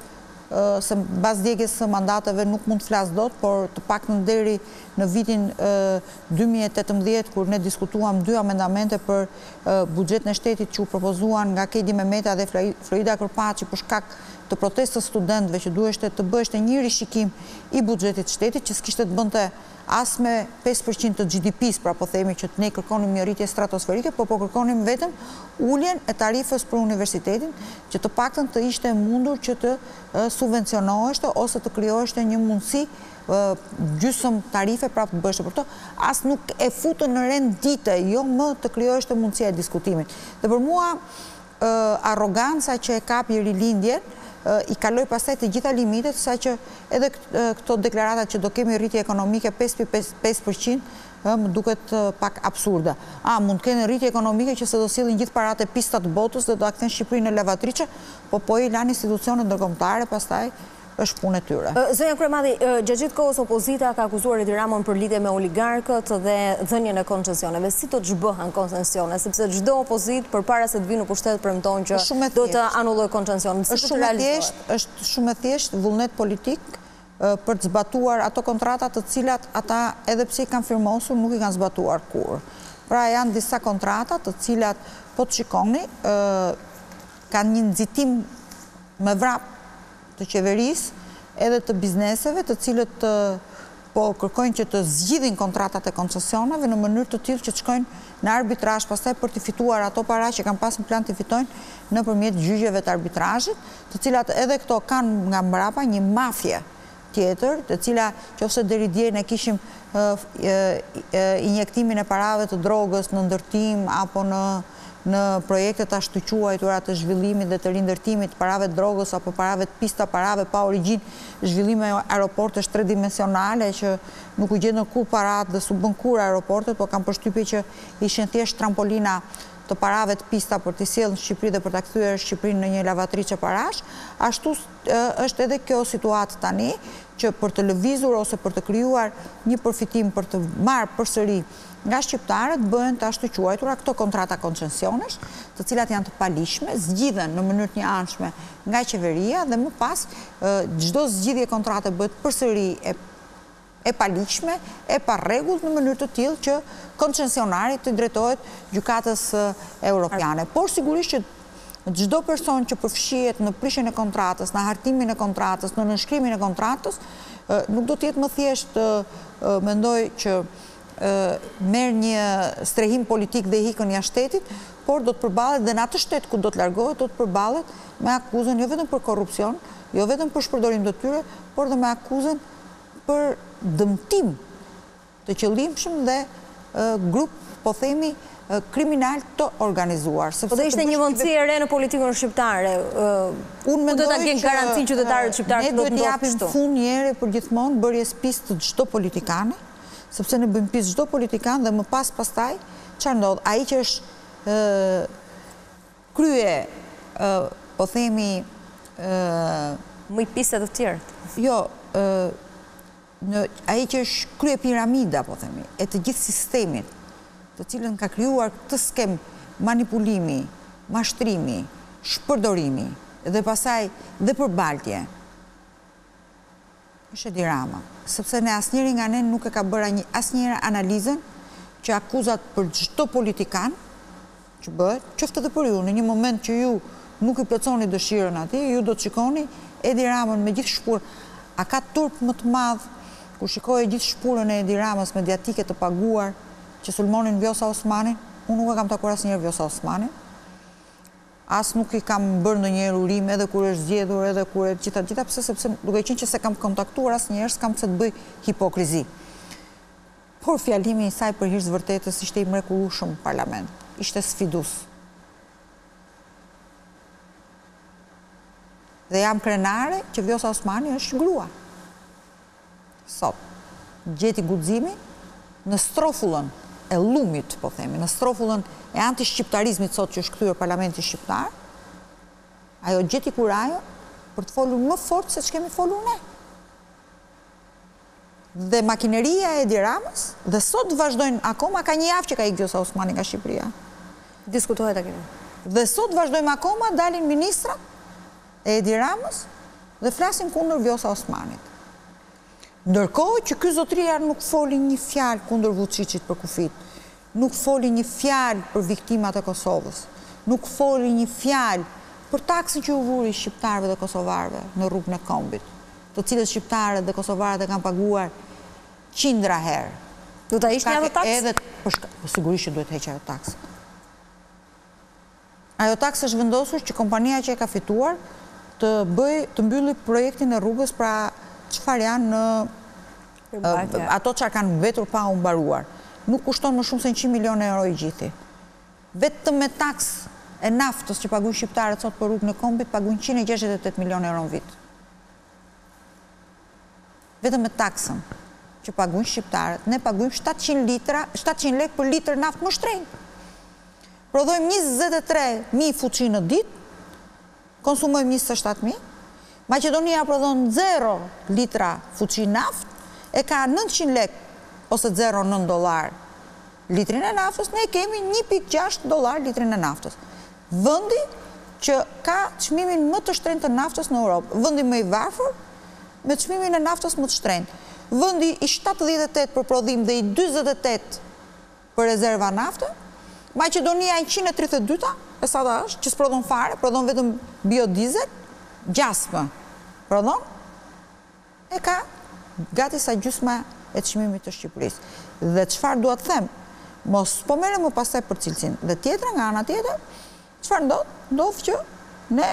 se bas djegjes së mandateve nuk mund të flas dot, por të paktën deri në vitin 2018 kur ne diskutuam 2 amendamente për buxhetin e shtetit që u propozuan nga Kedi Mehmeta dhe Florida Krpaçi për shkak të protestës studentëve që duheshte të bëheshte një rishikim i buxhetit të shtetit që s'kishte të bënte as me 5% të GDP-s, pra po themi që ne kërkonim një rritje stratosferike, po kërkonim vetëm uljen e tarifës për universitetin, që të paktën të ishte mundur që të subvencionoheshte ose të krijoheshte një mundësi gjysmë tarife prapë të bëheshte për to, as nuk e futën në rendite, jo më të krijoheshte mundësia e diskutimit. Dhe për mua arroganca që e kapi rilindjen i kaloj pasaj të gjitha limitet, sa që edhe këto deklaratat që do kemi rritje ekonomike 5.5%, më duket pak absurde. Mund kene rritje ekonomike që se do silin gjithë parate pistat botës dhe do akten Shqipërinë në levatrice, po i lan institucionet ndërkombëtare pasaj është punë e tyre. Zonja Kryemadhi, gjatë gjithë kohës opozita ka akuzuar Edi Ramën për lidhje me oligarkët dhe dhënien e koncesioneve. Si të zhbohen koncesione, sepse çdo opozit përpara se të vinë në pushtet premton që do të anulloj koncesionin. Është shumë e thjeshtë vullnet politik për të zbatuar ato kontrata të cilat ata edhe pse i kanë firmosur nuk i kanë zbatuar kurrë. Pra janë disa kontrata të cilat po të shikoni kanë një nxitim me vrap të qeverisë edhe të bizneseve të cilët po kërkojnë që të zgjidhin kontratat e koncesioneve në mënyrë të tillë që të shkojnë në arbitrazh pastaj për të fituar ato para që kanë pasur plan të fitojnë nëpërmjet gjyqeve të arbitrazhit, të cilat edhe këto kanë nga mbrapa një mafje tjetër, të cila qoftë deri dje ne kishim injektimin e parave të drogës në ndërtim apo në projektet ashtu quajtura të zhvillimit dhe të rindërtimit parave të drogës apo parave të pista parave pa origjinë, zhvillime aeroportesh tridimensionale që nuk u gjen kur parat dhe s'u bën kur aeroportet, po kanë përshtypje që ishin thjesht trampolina të parave të pista për të sjellë në Shqipëri dhe për ta kthyer Shqipërinë në një lavatriçe parash, ashtu është edhe kjo situatë tani që për të lëvizur ose për të krijuar një përfitim për të marrë përsëri nga shqiptarët bëhen të ashtu quajtura këto kontrata koncesionesh, të cilat janë të palishme, zgjidhen në mënyrë të anshme nga qeveria dhe më pas çdo zgjidhje kontrate bëhet përsëri e palishme, e pa rregullt në mënyrë të tillë që koncesionari të drejtohet gjykatës europiane. Por sigurisht që çdo person që përfshihet në prishjen e kontratës, në hartimin e kontratës, në nënshkrimin e kontratës, nuk do të jetë më thjesht, mendoj që merë një strehim politik dhe hikën jashtë shtetit, por do të përballet dhe në atë shtet ku do të largohet, do të përballet me akuzën jo vetëm për korrupsion, jo vetëm për shpërdorim detyre, por dhe me akuzën për dëmtim të qëllimshëm dhe grup, po themi, kriminal të organizuar. Po dhe ishte një mundësi e re në politikën shqiptare. Unë do ta kenë garancinë qytetarët shqiptarë që do të ndodhë kështu. Ne duhet t'japim fund një herë për gjithmonë bërjes piste të çdo politikane, sepse ne bëjmë pjesë çdo politikan dhe më pas pastaj çfarë ndodh? Ai që është krye, po themi, më i pista të tjerët. Jo, ai që është krye piramida, po themi, e të gjithë sistemit, të cilën ka krijuar këtë skem manipulimi, mashtrimi, shpërdorimi dhe pastaj dhe përbaltje. Është Edi Rama, sepse ne asnjëri nga ne nuk e ka bërë asnjëherë analizën që akuzat për çdo politikan që bëhet, qoftë edhe për ju, në një moment që ju nuk i plotësoni dëshirën atij, ju do të shikoni Edi Ramën me gjithë shpurë. A ka turp më të madh kur shikojë gjithë shpurën e Edi Ramës mediatike të paguar që sulmonin Vjosa Osmani? Unë nuk e kam takuar asnjëherë Vjosa Osmani. As nuk i kam bërë ndonjëherë urim, edhe kur është zgjedhur, edhe kur e gjitha, sepse duke qenë që se kam kontaktuar asnjëherë, s'kam pse të bëj hipokrizi. Por fjalimi i saj për hir të vërtetës ishte i mrekullueshëm në parlament. Ishte sfidues. Dhe jam krenare që Vjosa Osmani është grua. Sot gjeti guximin në strofullën e lumit, po themi, në strofullën e anti-shqiptarizmit sot që është kthyer parlamenti shqiptar, ajo gjeti kurajo për të folur më fort se ç'kemi folur ne. Dhe makineria e Edi Ramës, dhe sot vazhdojnë akoma, ka një javë që ka ikur Vjosa Osmani nga Shqipëria. Diskutohet ajo. Dhe sot vazhdojmë akoma, dalin ministrat e Edi Ramës dhe flasin kundër Vjosa Osmanit. Ndërkohë që ky zotëria nuk foli një fjalë kundër Vučićit për kufit, nuk foli një fjalë për viktimat e Kosovës, nuk foli një fjalë për taksën që u vuri shqiptarëve dhe kosovarëve në rrugën e kombit, të cilët shqiptarët dhe kosovarët e kanë paguar qindra herë. Do ta ishte ajo taksë? Sigurisht që duhet të heqë ajo taksë. Ajo taksë është vendosur që kompania që e ka fituar të mbylli projektin e rrugës, pra çfarë janë në ato çfarë kanë mbetur pa u mbaruar. Nuk kushton më shumë se 100 milion euro i gjithi. Vetëm me taks e naftës që paguajnë shqiptarët sot për rrugën e kombit, paguajnë 168 milion euro në vit. Vetëm me taksën që paguajnë shqiptarët, ne paguajmë 700 lekë për litër naftë më shtrenjtë. Prodhojmë 23.000 fuçi në ditë, konsumojmë 27.000. Maqedonia prodhon 0 litra fuçi naftë, e ka 900 lekë ose 0,9 dolar litrin e naftës, ne kemi 1,6 dolar litrin e naftës. Vendi që ka çmimin më të shtrenjtë të naftës në Europë, vendi më i varfër me çmimin e naftës më të shtrenjtë, vendi i 78 për prodhim dhe i 48 për rezerva nafte, Maqedonia 132-ta, e sa da është, që s'prodhon fare, prodhon vetëm biodizel, gjasmë prodhon, e ka gati sa gjysma e çmimit të Shqipërisë. Dhe çfarë dua të them? Mos po merrem më pastaj për cilësinë. Dhe tjetra, nga ana tjetër, çfarë ndodh? Ndodh që ne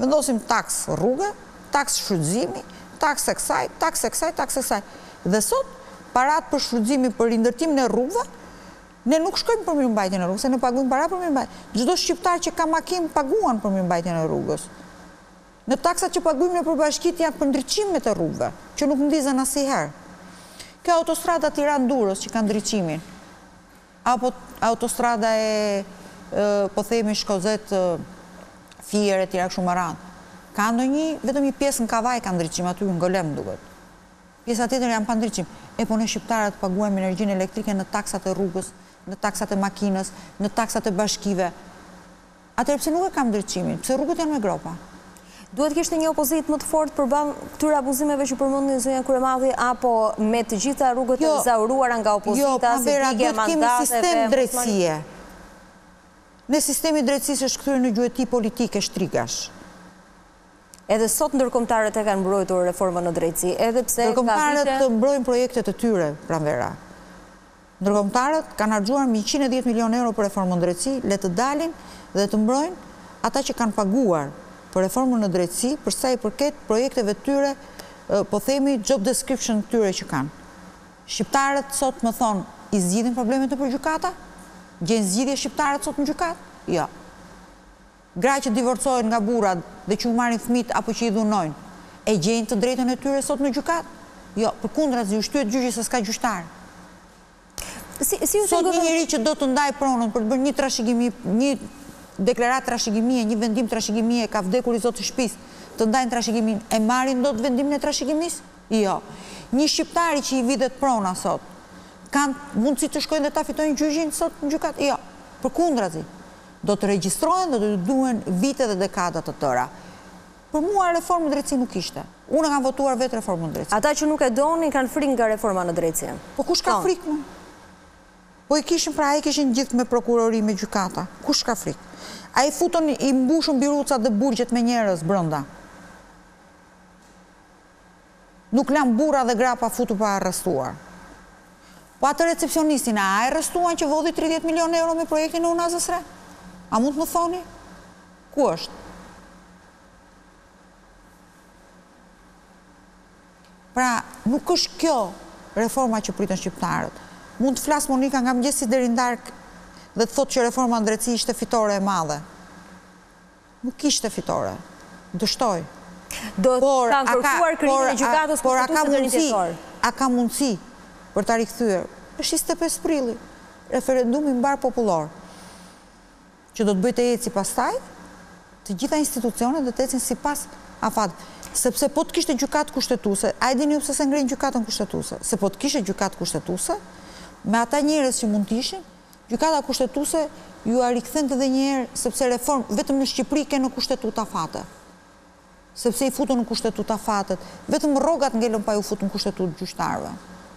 vendosim taks rrugë, taks shfrytëzimi, taks e kësaj, taks e kësaj, taks e kësaj. Dhe sot parat për shfrytëzimin, për rindërtimin e rrugëve, ne nuk shkojmë për mirëmbajtjen e rrugës, ne paguajmë para për mirëmbajtje. Çdo shqiptar që ka makinë paguan për mirëmbajtjen e rrugës. Në taksat që paguajmë në përbashkit janë për ndriçimet e rrugëve, që nuk ndizen asnjëherë. Kjo autostrada Tiranë-Durrës që ka ndriçimin, apo autostrada e po themi Shkozet, Fire, tjera kështu më radhë. Ka ndonjë, vetëm një pjesë në kavaj ka ndriçim aty ngolem duket. Pjesa tjetër janë pa ndriçim. E po ne shqiptarët paguajmë energjinë elektrike në taksat e rrugës, në taksat e makinës, në taksat e bashkive. Atëherë pse nuk e kam ndriçimin? Pse rrugët janë me gropa? Duhet kishte një opozitë më të fortë përballë këtyre abuzimeve që përmendën zonja Kryemadhi apo me të gjitha rrugët e zauruara nga opozita, si ligja e mandateve. Në sistemin drejtësisë është kthyer në gjueti politike shtrigash. Edhe sot ndërkombëtarët e kanë mbrojtur reformën në drejtësi, edhe pse ndërkombëtarët mbrojnë projektet e tyre, Pranvera. Ndërkombëtarët kanë harxuar 110 milion euro për reformën në drejtësi, le të dalin dhe të mbrojnë ata që kanë paguar për reformën në drejtësi, për sa i përket projekteve tyre, po themi job description tyre që kanë. Shqiptarët sot më thon, i zgjidhin problemet e përgjykata? Gjenë zgjidhje shqiptarët sot në gjykatë? Jo. Gra që divorcojnë nga burrat dhe që u marrin fëmijët apo që i dhunojnë, e gjenë të drejtën e tyre sot në gjykatë? Jo, përkundrazi, u shtyhet gjyqi se s'ka gjyqtar. Sot një njeri që do të ndaj pronën për të bërë një deklaratë trashëgimie, një vendim trashëgimie, ka vdekur i zot të shtëpisë, të ndajnë trashëgimin, e marrin dot vendimin e trashëgimisë? Jo. Një shqiptar që i vitet prona sot kanë mundësi të shkojnë dhe ta fitojnë gjyqin sot në gjykatë? Jo, përkundrazi. Do të regjistrohen dhe do të duhen vite dhe dekada të tëra. Për mua reforma në drejtësi nuk ishte. Unë kam votuar vetë reformën në drejtësi. Ata që nuk e donin kanë frikë nga reforma në drejtësi. Po kush ka frikë? Po i kishin pra, ai kishin gjithë me prokurori, me gjykata. Kush ka frikë? Ai futën i mbushën birucat dhe burgjet me njerëz brenda. Nuk lan burra dhe gra pa futur pa arrestuar. Po atë recepcionistin, a e arrestuan që vodhi 30 milion euro me projektin e Unazës Re? A mund të më thoni? Ku është? Pra, nuk është kjo reforma që pritën shqiptarët. Mund të flasë Monika nga mëngjesi deri në darkë dhe të thotë që reforma në drejtësi ishte fitore e madhe. Nuk ishte fitore. Dështoj. Do të kanë kërkuar krimin e gjykatës konstitucionale drejtësore. A ka mundësi për ta rikthyer? Është 25 prilli, referendumi mbar popullor, që do të bëjë të ecë pastaj, të gjitha institucionet do të ecin sipas afat, sepse po të kishte gjykatë kushtetuese, a e dini pse s'e ngrenë gjykatën kushtetuese? Se po të kishte gjykatë kushtetuese, me ata njerëz që mund të ishin, gjykata kushtetuese ju a rikthente edhe një herë, sepse reformë vetëm në Shqipëri kanë në kushtetut afate. Sepse i futën në kushtetut afatet, vetëm rrogat ngelën pa u futën në kushtetut gjyqtarëve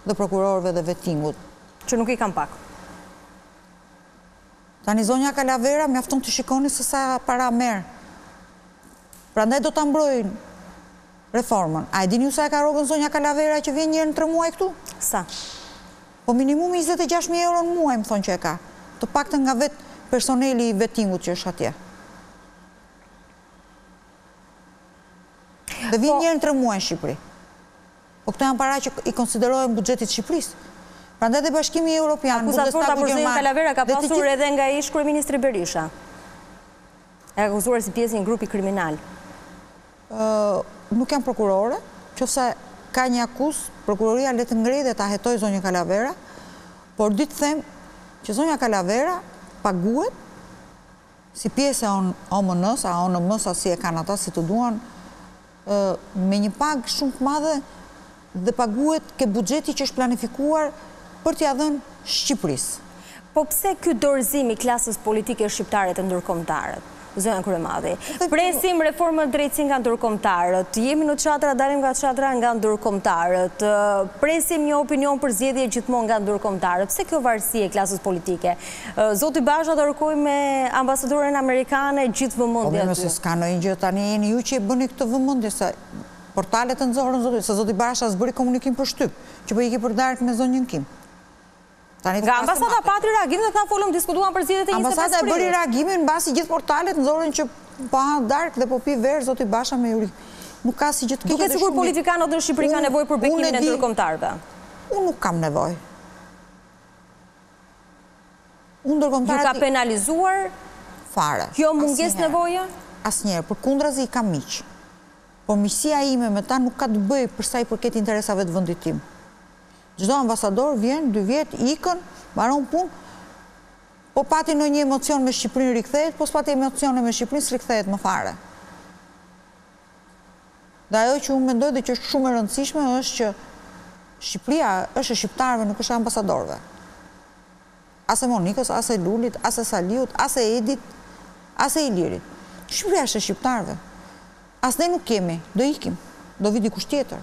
dhe prokurorëve dhe vettingut. Që nuk i kam pak. Tani zonja Kalavera mjafton të shikoni se sa para merr. Prandaj do ta mbrojnë reformën. A e dini ju sa e ka rrogën zonja Kalavera që vjen një herë në 3 muaj këtu? Sa? Po minimumi 26000 euro në muaj më thonë që e ka. Të paktën nga vet personeli i vettingut që është atje. Dhe vjen një herë në 3 muaj në Shqipëri. Po këto janë para që i konsiderohen buxhetit Shqipërisë. Prandaj dhe Bashkimi Evropian, Bundestagu Gjerman, Kalavera ka pasur edhe nga ish kryeministri Berisha. E akuzuar si pjesë një grupi kriminal. Nuk janë prokurore, nëse ka një akuzë, prokuroria le të ngrejë dhe ta hetojë zonjën Kalavera, por di të them që zonja Kalavera paguhet si pjesë e OMN-s, a ONM-s, si e kanë ata si të duan, me një pagë shumë të madhe dhe paguhet ke buxheti që është planifikuar për t'ia dhënë Shqipërisë. Po pse ky dorëzim i klasës politike shqiptare te ndërkombëtarët? Zonja Kryemadhi, presim reformën e drejtësisë nga ndërkombëtarët, jemi në çadra, dalim nga çadra nga ndërkombëtarët, presim një opinion për zgjedhje gjithmonë nga ndërkombëtarët. Pse kjo varësi e klasës politike? Zoti Basha dorkoi me ambasadoren amerikane gjithë vëmendjen aty. Po më se s'ka ndonjë gjë tani, jeni ju që e bëni këtë vëmendje sa portalet e nxorën zotin, se zoti Basha s'bëri komunikim për shtyp, që po i ke përdarkë me zonjën Kim. Nga ambasada patri reagim dhe ta folëm, diskutuam për zgjedhjet e 25 prill. Ambasada e bëri reagimin mbasi gjithë portalet nxorën që pa darkë dhe po pi verë zoti Basha me uri. Nuk ka si gjë të keqe. Duke sigur politikanët në Shqipëri kanë nevojë për bekimin e ndërkombëtarëve. Unë nuk kam nevojë. Unë ndërkombëtarët ju ka penalizuar fare. Kjo mungesë nevoje? Asnjëherë, përkundrazi i kam miq. Po miqësia ime me ta nuk ka të bëjë për sa i përket interesave të vendit tim. Çdo ambasador vjen 2 vjet, ikën, mbaron punë. po pati në një emocion me Shqipërinë rikthehet, po s'pati emocione me Shqipërinë s'rikthehet më fare. Dhe ajo që unë mendoj dhe që është shumë e rëndësishme është që Shqipëria është e shqiptarëve, nuk është e ambasadorëve. As e Monikës, as e Lulit, as e Saliut, as e Edit, as e Ilirit. Shqipëria është e shqiptarëve. As ne nuk kemi, do ikim, do vi dikush tjetër.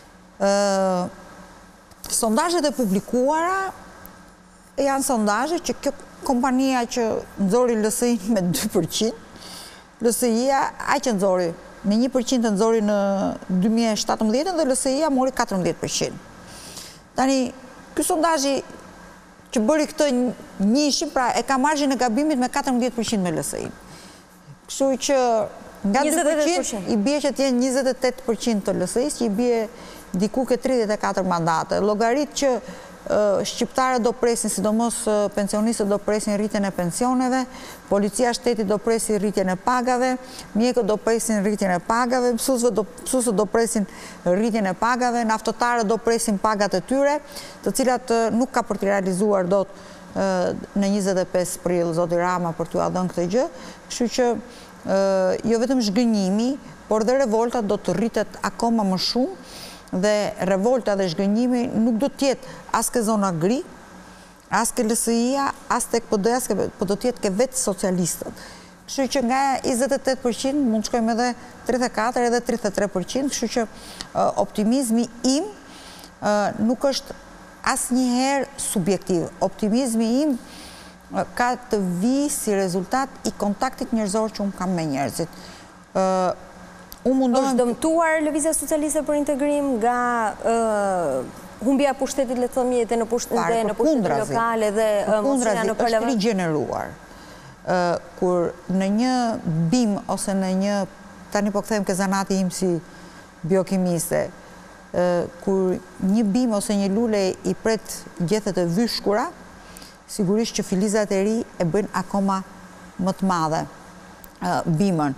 Sondazhet e publikuara janë sondazhe që kjo kompania që nxori LSI-n me 2%, LSI-ja aq e nxori, me 1% e nxori në 2017 dhe LSI-ja mori 14%. Tani, ky sondazhi që bëri këtë njëshin, pra e ka margjin e gabimit me 14% me LSI-n. Kështu që nga 2% i bie që të jenë 28% të LSI-s, që i bie diku ke 34 mandate. Llogarit që shqiptarët do presin, sidomos pensionistët do presin rritjen e pensioneve, policia shtetit do presin rritjen e pagave, mjekët do presin rritjen e pagave, mësuesët do presin rritjen e pagave, naftotarët do presin pagat e tyre, të cilat nuk ka për të realizuar dot në 25 prill zoti Rama për t'u dhënë këtë gjë, kështu që jo vetëm zhgënjimi, por dhe revoltat do të rritet akoma më shumë. Dhe revolta dhe zhgënjimi nuk do tjetë as ke zona gri, as ke LSI-ja, as tek PD, po do tjetë ke vetë socialistët. Kështu që nga 28% mund të shkojmë edhe 34% edhe 33%, kështu që optimizmi im nuk është asnjëherë subjektiv. Optimizmi im ka të vi si rezultat i kontaktit njerëzor që unë kam me njerëzit. Është dëmtuar Lëvizja Socialiste për Integrim nga humbja pushtetit le të themi edhe në pushtetet lokale dhe mosina në parlament. Është rigjeneruar. Kur në një bim ose në një tani po kthehem ke zanati im si biokimiste, kur një bim ose një lule i pret gjethet e vyshkura, sigurisht që filizat e ri e bëjnë akoma më të madhe bimën.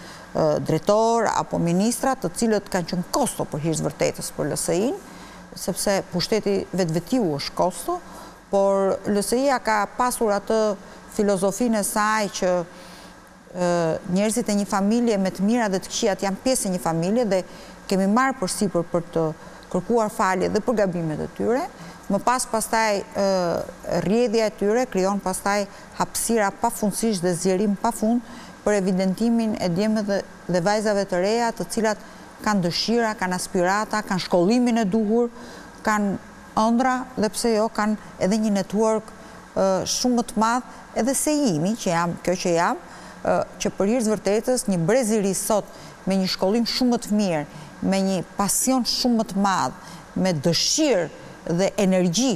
drejtor apo ministrat të cilët kanë qenë kosto për hir të vërtetës për LSI-n, sepse pushteti vetvetiu është kosto, por LSI-ja ka pasur atë filozofinë e saj që njerëzit e një familje me të mira dhe të këqijat janë pjesë e një familje dhe kemi marrë përsipër për të kërkuar falje dhe për gabimet e tyre, më pas pastaj rrjedhja e tyre krijon pastaj hapësira pafundësisht dhe zgjerim pafund për evidentimin e djemëve dhe vajzave të reja të cilat kanë dëshira, kanë aspirata, kanë shkollimin e duhur, kanë ëndra dhe pse jo kanë edhe një network shumë më të madh edhe se jemi, që jam, kjo që jam, që për hir të vërtetës një brez i ri sot me një shkollim shumë më të mirë, me një pasion shumë më të madh, me dëshirë dhe energji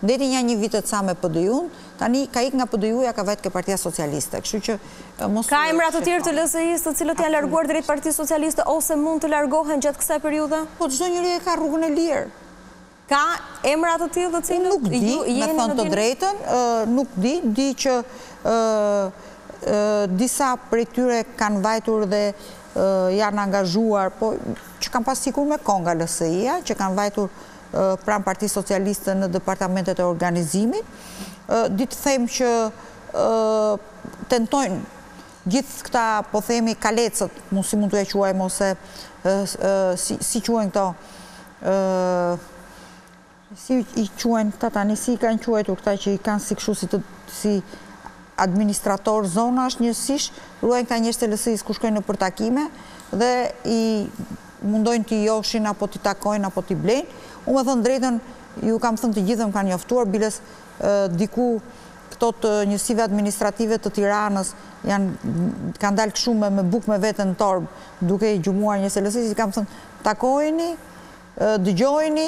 Ndeti një vitet sa me PD-un, tani ka ik nga PD-uja ka vajt ke Partia Socialiste. Kështu që ka emra të tjerë të LSI-s të cilët janë larguar drejt Partisë Socialiste ose mund të largohen gjatë kësaj periudhe? Po çdo njeri e ka rrugën e lirë. Ka emra të tjerë të cilët nuk di, me thënë të drejtën, nuk di që disa prej tyre kanë vajtur dhe janë angazhuar, po që kanë pasikur me konga LSI-a, që kanë vajtur pranë Partisë Socialiste në departamentet e organizimit. Ditë them që tentojnë gjithë këta, po themi, kalecët, si mund të e quajmë ose si quajnë këto, si i quajnë këta tani, si i kanë quajtur këta që i kanë si kështu si administrator zonash njësish, ruajnë ka njerëz të LSI-s ku shkojnë në përtakime dhe i mundojnë t'i joshin, apo t'i takojnë, apo t'i blejnë. Unë me thënë drejtën, ju kam thënë të gjithë më kanë njoftuar, biles diku këto të njësive administrative të Tiranës kanë dalë këshume me buk me vetën torbë duke i gjumuar njësë LSI-s, i kam thënë takojni, dëgjojni,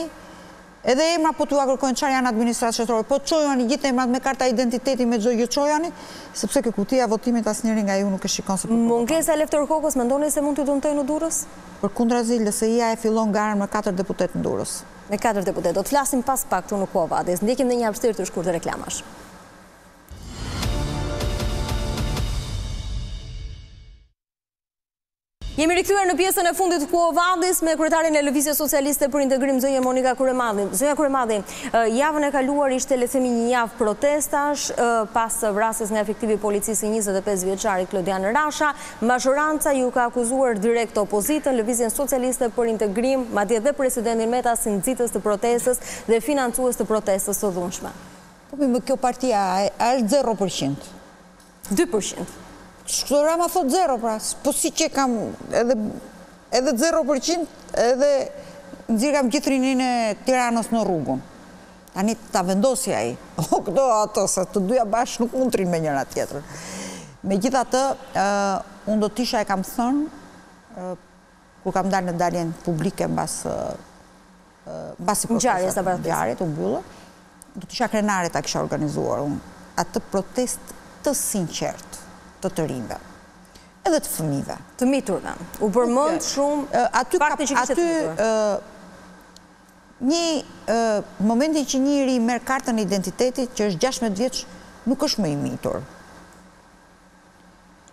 edhe emra po t'u akërkojnë qarë janë administratë shtetërore, po qojani gjithë emrat me karta identiteti me gjojë qojani, sepse kë kutia votimit as njëri nga ju nuk e shikon se përkojnë. Mungesa Lefter Kokës, me ndoni se mund t'u dëmtojnë në Durrës? Për kundrazi, LSI-a e fillon nga armë 4 deputet në Durrës. Me 4 deputet, do t'flasim pas pak këtu në Quo Vadis, ndikim dhe një hapësirë të shkurtër të reklamash. Jemi rikthyer në pjesën e fundit të Quo Vadis me kryetarin e Lëvizjes Socialiste për Integrim, zonja Monika Kryemadhi. Zonja Kryemadhi, javën e kaluar ishte le të themi një javë protestash pas vrasjes nga efektivi i policisë 25-vjeçari Klodian Rasha. Majoranca ju ka akuzuar direkt opozitën, Lëvizjen Socialiste për Integrim, madje edhe presidentin Meta si nxitës të protestës dhe financues të protestës së dhunshme. Po më kjo partia është 0%. 2%. Shkëto Rama thot 0, pra, po si që kam edhe 0%, edhe nëzirë kam gjithë rinin e Tiranës në rrugun. Tani ta vendosi ai. O këto ato, sa të duja bashkë nuk mund të rinë me njëra tjetër. Me gjitha të, unë do t'isha e kam thënë, kur kam dalë në daljen publike mbasi ngjarjes, u mbyllë, do t'isha krenare ta kisha organizuar unë. Atë protest të sinqert. Të të rinjve, edhe të fëmijëve. Të miturve, u përmend shumë faktin që kishte të mitur. Një momentin që njëri merr kartën e identitetit që është 16 vjeç, nuk është më i mitur.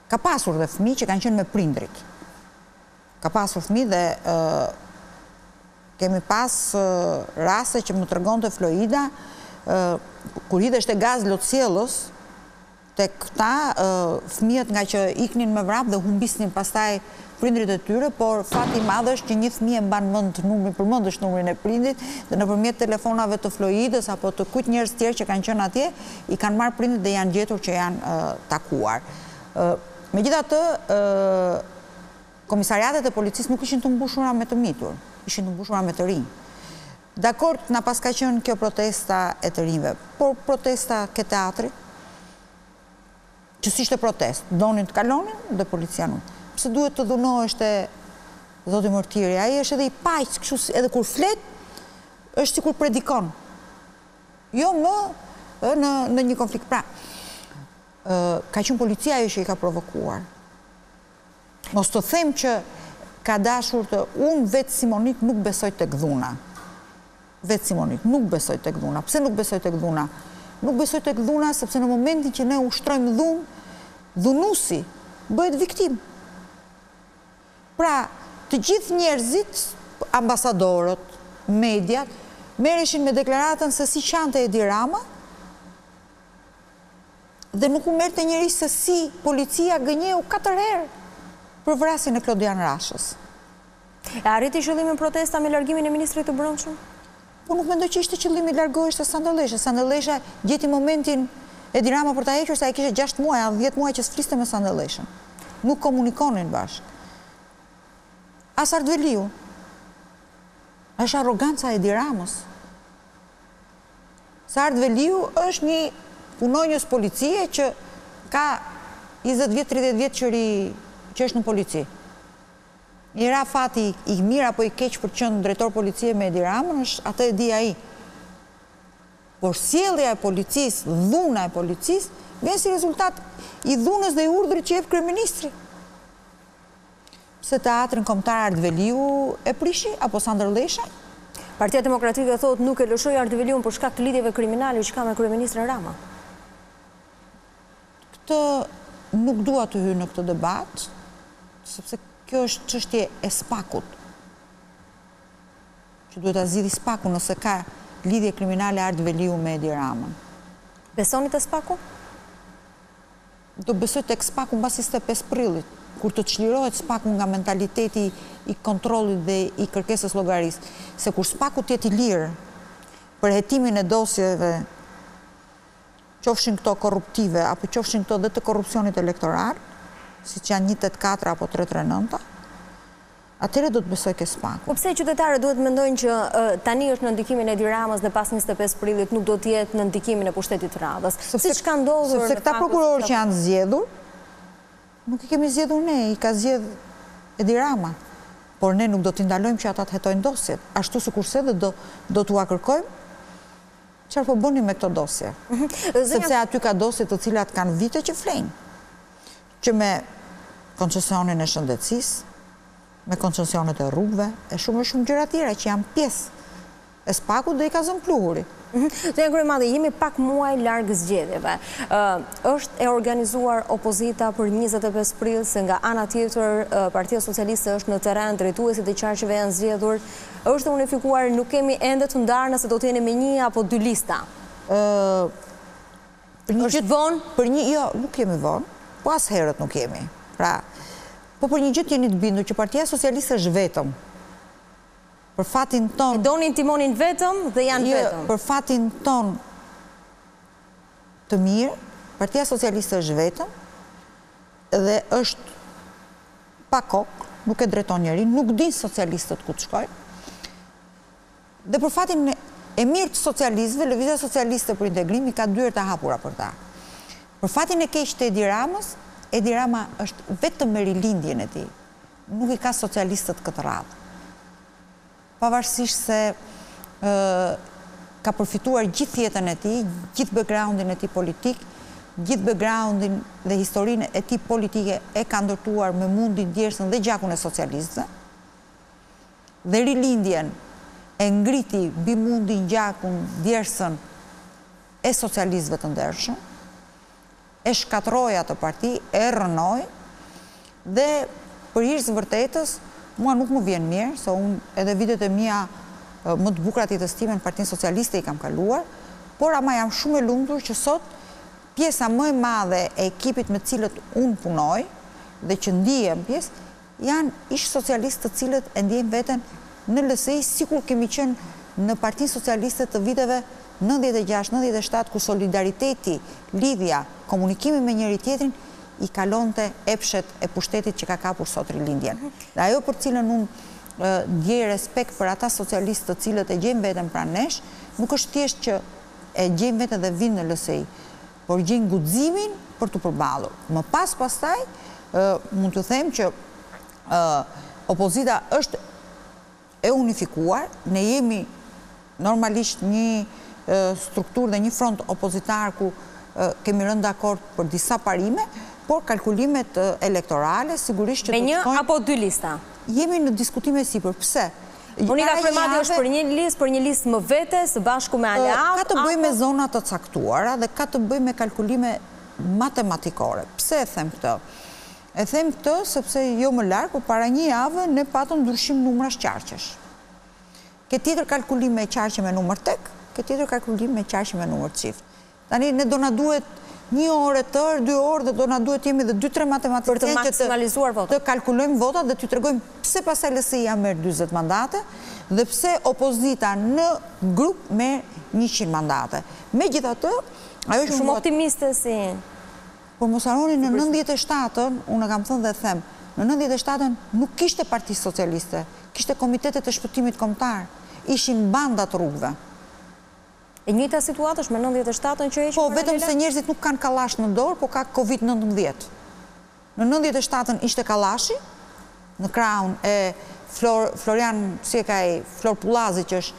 Ka pasur dhe fëmijë që kanë qenë me prindrit. Ka pasur fëmijë dhe kemi pas raste që më tregonte Florida, kur hidheshte gaz Lotcjellës, dhe këta fëmijët nga që iknin me vrap dhe humbisnin pastaj prindrit e tyre, por fati madh është që një fëmijë mban mend numrin, përmendësh numrin e prindrit, dhe nëpërmjet telefonave të Floridës apo të kujt njerëz tjerë që kanë qenë atje, i kanë marrë prindrit dhe janë gjetur që janë takuar. Megjithatë, komisariatet e policisë nuk ishin të mbushura me të mitur, ishin të mbushura me të rinj. Dakor, na pas ka qenë kjo protesta e të rinjve, por protesta ke teatrit, që si ishte protest, donin të kalonin dhe policia nuk. Përse duhet të dhunoheshte zoti Mortiri, ai është edhe i paqës, kështu edhe kur flet, është sikur predikon. Jo më në një konflikt. Pra, ka qenë policia ajo që i ka provokuar. Mos të them që ka dashur të unë vetë Simonit nuk besoj tek dhuna. Vetë Simonit nuk besoj tek dhuna. Pse nuk besoj tek dhuna? Nuk besoj tek dhuna, sepse në momentin që ne ushtrojmë dhunë, dhunusi bëhet viktim. Pra, të gjithë njerëzit, ambasadorët, mediat, merreshin me deklaratën se si qante Edi Rama, dhe nuk u merrte njëri se si policia gënjeu 4 herë për vrasjen e Klodian Rashës. Arriti qëllimin protesta me largimin e ministrit të Brendshëm? Po nuk mendoj që ishte qëllimi largohesh të Sandër Lleshaj. Sandër Lleshaj gjeti momentin Edi Rama për ta hequr sa e kishte 6 muaj, 10 muaj që s'fliste me Sandër Lleshaj. Nuk komunikonin bashkë. As Ardi Veliu. Është arroganca e Edi Ramës. Sa Ardi Veliu është një punonjës policie që ka 20 vjet, 30 vjet që është në polici. I ra fati i mirë apo i keq për qënë drejtor policie me Edi Ramën, atë e di ai. Por sjellja e policisë, dhuna e policisë, vjen si rezultat i dhunës dhe i urdhrit që jep kryeministri. Pse Teatrin Kombëtar Ardi Veliu e prishi apo Sandër Lleshaj? Partia Demokratike thotë nuk e lëshoi Ardi Veliun për shkak të lidhjeve kriminale që ka me kryeministrin Rama. Këtë nuk dua të hyj në këtë debat, sepse kjo është çështje e Spakut. Që duhet ta zgjidhë Spaku nëse ka lidhje kriminale Ardi Veliu me Edi Ramën. Besoni te Spaku? Do besoj tek Spaku mbasi 25 prillit, kur të çlirohet Spaku nga mentaliteti I kontrollit dhe I kërkesës llogarisë, se kur Spaku të jetë I lirë për hetimin e dosjeve qofshin këto korruptive apo qofshin këto dhe të korrupsionit elektoral, siç janë 184 apo 339, atëherë do të besoj ke Spaku. Pse qytetarët duhet mendojnë që tani është në ndikimin e Edi Ramës dhe pas 25 prillit nuk do të jetë në ndikimin e pushtetit të radhës? Siç ka ndodhur, sepse këta prokurorë që janë zgjedhur, nuk I kemi zgjedhur ne, I ka zgjedhur Edi Rama, por ne nuk do t'i ndalojmë që ata të hetojnë dosjet, ashtu sikurse edhe do t'ua kërkojmë çfarë po bëni me këto dosje. Sepse aty ka dosje të cilat kanë vite që flejnë, që me koncesionin e shëndetësisë, me koncesionet e rrugëve, e shumë gjëra tjera që janë pjesë e Spakut dhe I ka zënë pluhuri. Zoti Kryemadhi, jemi pak muaj larg zgjedhjeve. Është e organizuar opozita për 25 prill, se nga ana tjetër Partia Socialiste është në terren, drejtuesit e qarqeve janë zgjedhur. Është unifikuar, nuk kemi ende të ndarë nëse do të jeni me një apo dy lista. Është vonë për një, jo, nuk jemi vonë, po as herët nuk jemi. Pra, po për një gjë jeni të bindur që Partia Socialiste është vetëm. Për fatin ton, e donin timonin vetëm dhe janë vetëm. Për fatin ton të mirë, Partia Socialiste është vetëm dhe është pa kokë, nuk e drejton njerin, nuk din socialistët ku të shkojnë. Dhe për fatin e mirë të socialistëve, Lëvizja Socialiste për Integrim I ka dyert e hapura për ta. Për fatin e keq të Edi Ramës, Edi Rama është vetëm me rilindjen e tij. Nuk I ka socialistët këtë radhë. Pavarësisht se ka përfituar gjithë jetën e tij, gjithë backgroundin e tij politik, gjithë backgroundin dhe historinë e tij politike e ka ndërtuar me mundin, djersën dhe gjakun e socialistëve. Dhe rilindjen e ngriti mbi mundin, gjakun, djersën e socialistëve të ndershëm, e shkatroi atë parti, e rënoi dhe për hir të vërtetës mua nuk më vjen mirë, se unë edhe vitet e mia më të bukura të jetës time në Partinë Socialiste I kam kaluar, por ama jam shumë e lumtur që sot pjesa më e madhe e ekipit me cilët unë punoj dhe që ndihem pjesë, janë ish socialistë të cilët e ndjejnë veten në LSI, sikur kemi qenë në Partinë Socialiste të viteve 96-97, ku solidariteti, lidhja, komunikimi me njëri tjetrin I kalonte epshet e pushtetit që ka kapur sot rilindjen. Dhe ajo për cilën unë djej respekt për ata socialistë të cilët e gjejnë veten pranë nesh, nuk është thjesht që e gjejnë veten dhe vinë në LSI, por gjejnë guximin për t'u përballur. Më pastaj mund t'ju them që opozita është e unifikuar, ne jemi normalisht një strukturë dhe një front opozitar ku kemi rënë dakord për disa parime, por kalkulimet elektorale sigurisht që do të shkojnë me një apo dy lista. Jemi në diskutime sipër. Pse? Monika Kryemadhi është për një listë më vete, së bashku me aleat. Ka të bëjë me zona të caktuara dhe ka të bëjë me kalkulime matematikore. Pse e them këtë? E them këtë sepse jo më larg, por para një javë ne patëm ndryshim numrash qarqesh. Ke tjetër kalkulim me qarqe me numër tek, ke tjetër kalkulim me qarqe me numër çift. Tani ne do na duhet një orë tërë, dy orë, dhe do na duhet jemi dhe 2-3 matematikë që të kalkulojmë votat dhe t'ju tregojmë pse pasaj LSI-ja merr 40 mandate dhe pse opozita në grup merr 100 mandate. Megjithatë, ajo është shumë optimiste si. Po mos harroni në 97-ën, unë kam thënë dhe them, në 97-ën nuk kishte Parti Socialiste, kishte komitetet e shpëtimit kombëtar, ishin bandat rrugëve. E njëjta situatë është me 97-ën që Po, vetëm se njerëzit nuk kanë kallash në dorë, po ka Covid-19. Në 97-ën ishte kallashi, në krahun e Florian, si e ka ai, Flor Pullazi, që është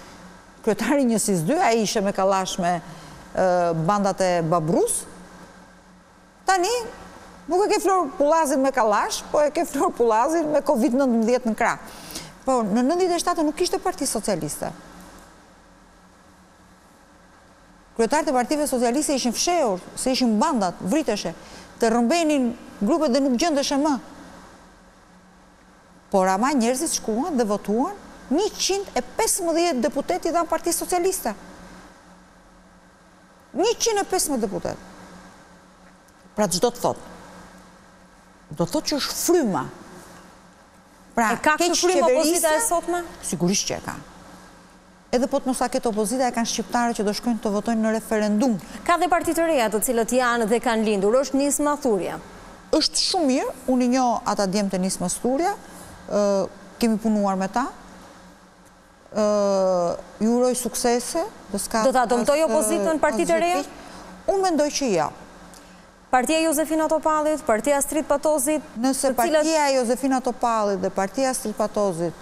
kryetari I njësisë 2, ai ishte me kallash me bandat e Babrus. Tani nuk e ke Flor Pullazin me kallash, po e ke Flor Pullazin me Covid-19 në krah. Po, në 97-ën nuk ishte Parti Socialiste. Kryetarët e partive socialiste ishin fshehur, se ishin bandat, vriteshe. të rëmbenin grupet dhe nuk gjendeshe më. Por ama njerëzit shkuan dhe votuan 115 deputeti dhe në Partisë Socialiste. 115 deputet. Pra që do të thotë? Do të thotë që është fryma. Pra, e ka këtë frymë opozita e sotme? Sigurisht që e ka. Edhe po të mësa këtë opozita e kanë shqiptare që do shkojnë të votojnë në referendum. Ka dhe partitë reja të cilët janë dhe kanë lindur. Është Nisma e Thurja? Është shumë mirë. Unë i njoh ata djemtë e Nisma e Thurja. Kemi punuar me ta. Ju uroj suksese. Do ta dëmtoj opozitën partitë reja? Unë mendoj që ja. Partia Josefina Topallit, Partia Astrid Patozit... Nëse Partia Josefina Topallit dhe Partia Astrid Patozit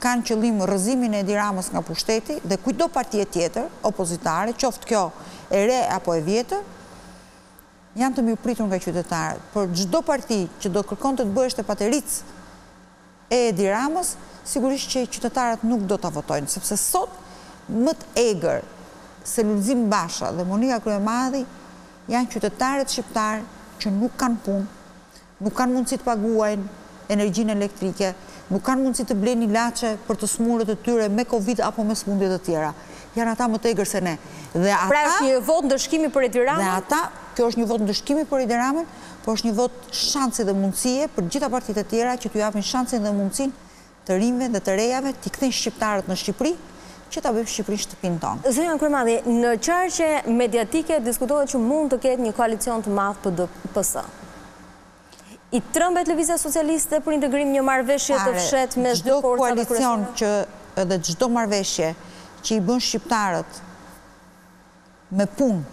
kanë qëllim rrëzimin e Edi Ramës nga pushteti dhe kujdo partije tjetër, opozitare, qoftë kjo e re apo e vjetër, janë të mirëpritur nga qytetarët. Por çdo parti që do kërkon të të bëhesh të pateric e Edi Ramës, sigurisht që qytetarët nuk do ta votojnë, sepse sot më të egër se Lulzim Basha dhe Monika Kryemadhi janë qytetarët shqiptarë që nuk kanë punë, nuk kanë mundësi të paguajnë energjinë elektrike, nuk kanë mundësi të blejnë ilaçe për të smurët e tyre me Covid apo me smundje të tjera. Janë ata më tegër se ne. Pra është një vot ndëshkimi për Edi Ramën? Dhe ata, kjo është një vot ndëshkimi për Edi Ramën, por është një vot shansi dhe mundësie për gjitha partitë e tjera që t'u japin shansin dhe mundësin të rinjve dhe të rejave t'i kthejnë shqiptarët në Shqipëri, që ta bëjmë Shqipërinë shtëpinë tonë. Zonja Kryemadhi, në qarqe mediatike diskutohet që mund të ketë një koalicion të madh PD-PS. I trembet Lëvizja Socialiste për Integrim një marrëveshje të fshehtë me çdo koalicion që edhe çdo marrëveshje që i bën shqiptarët me punë,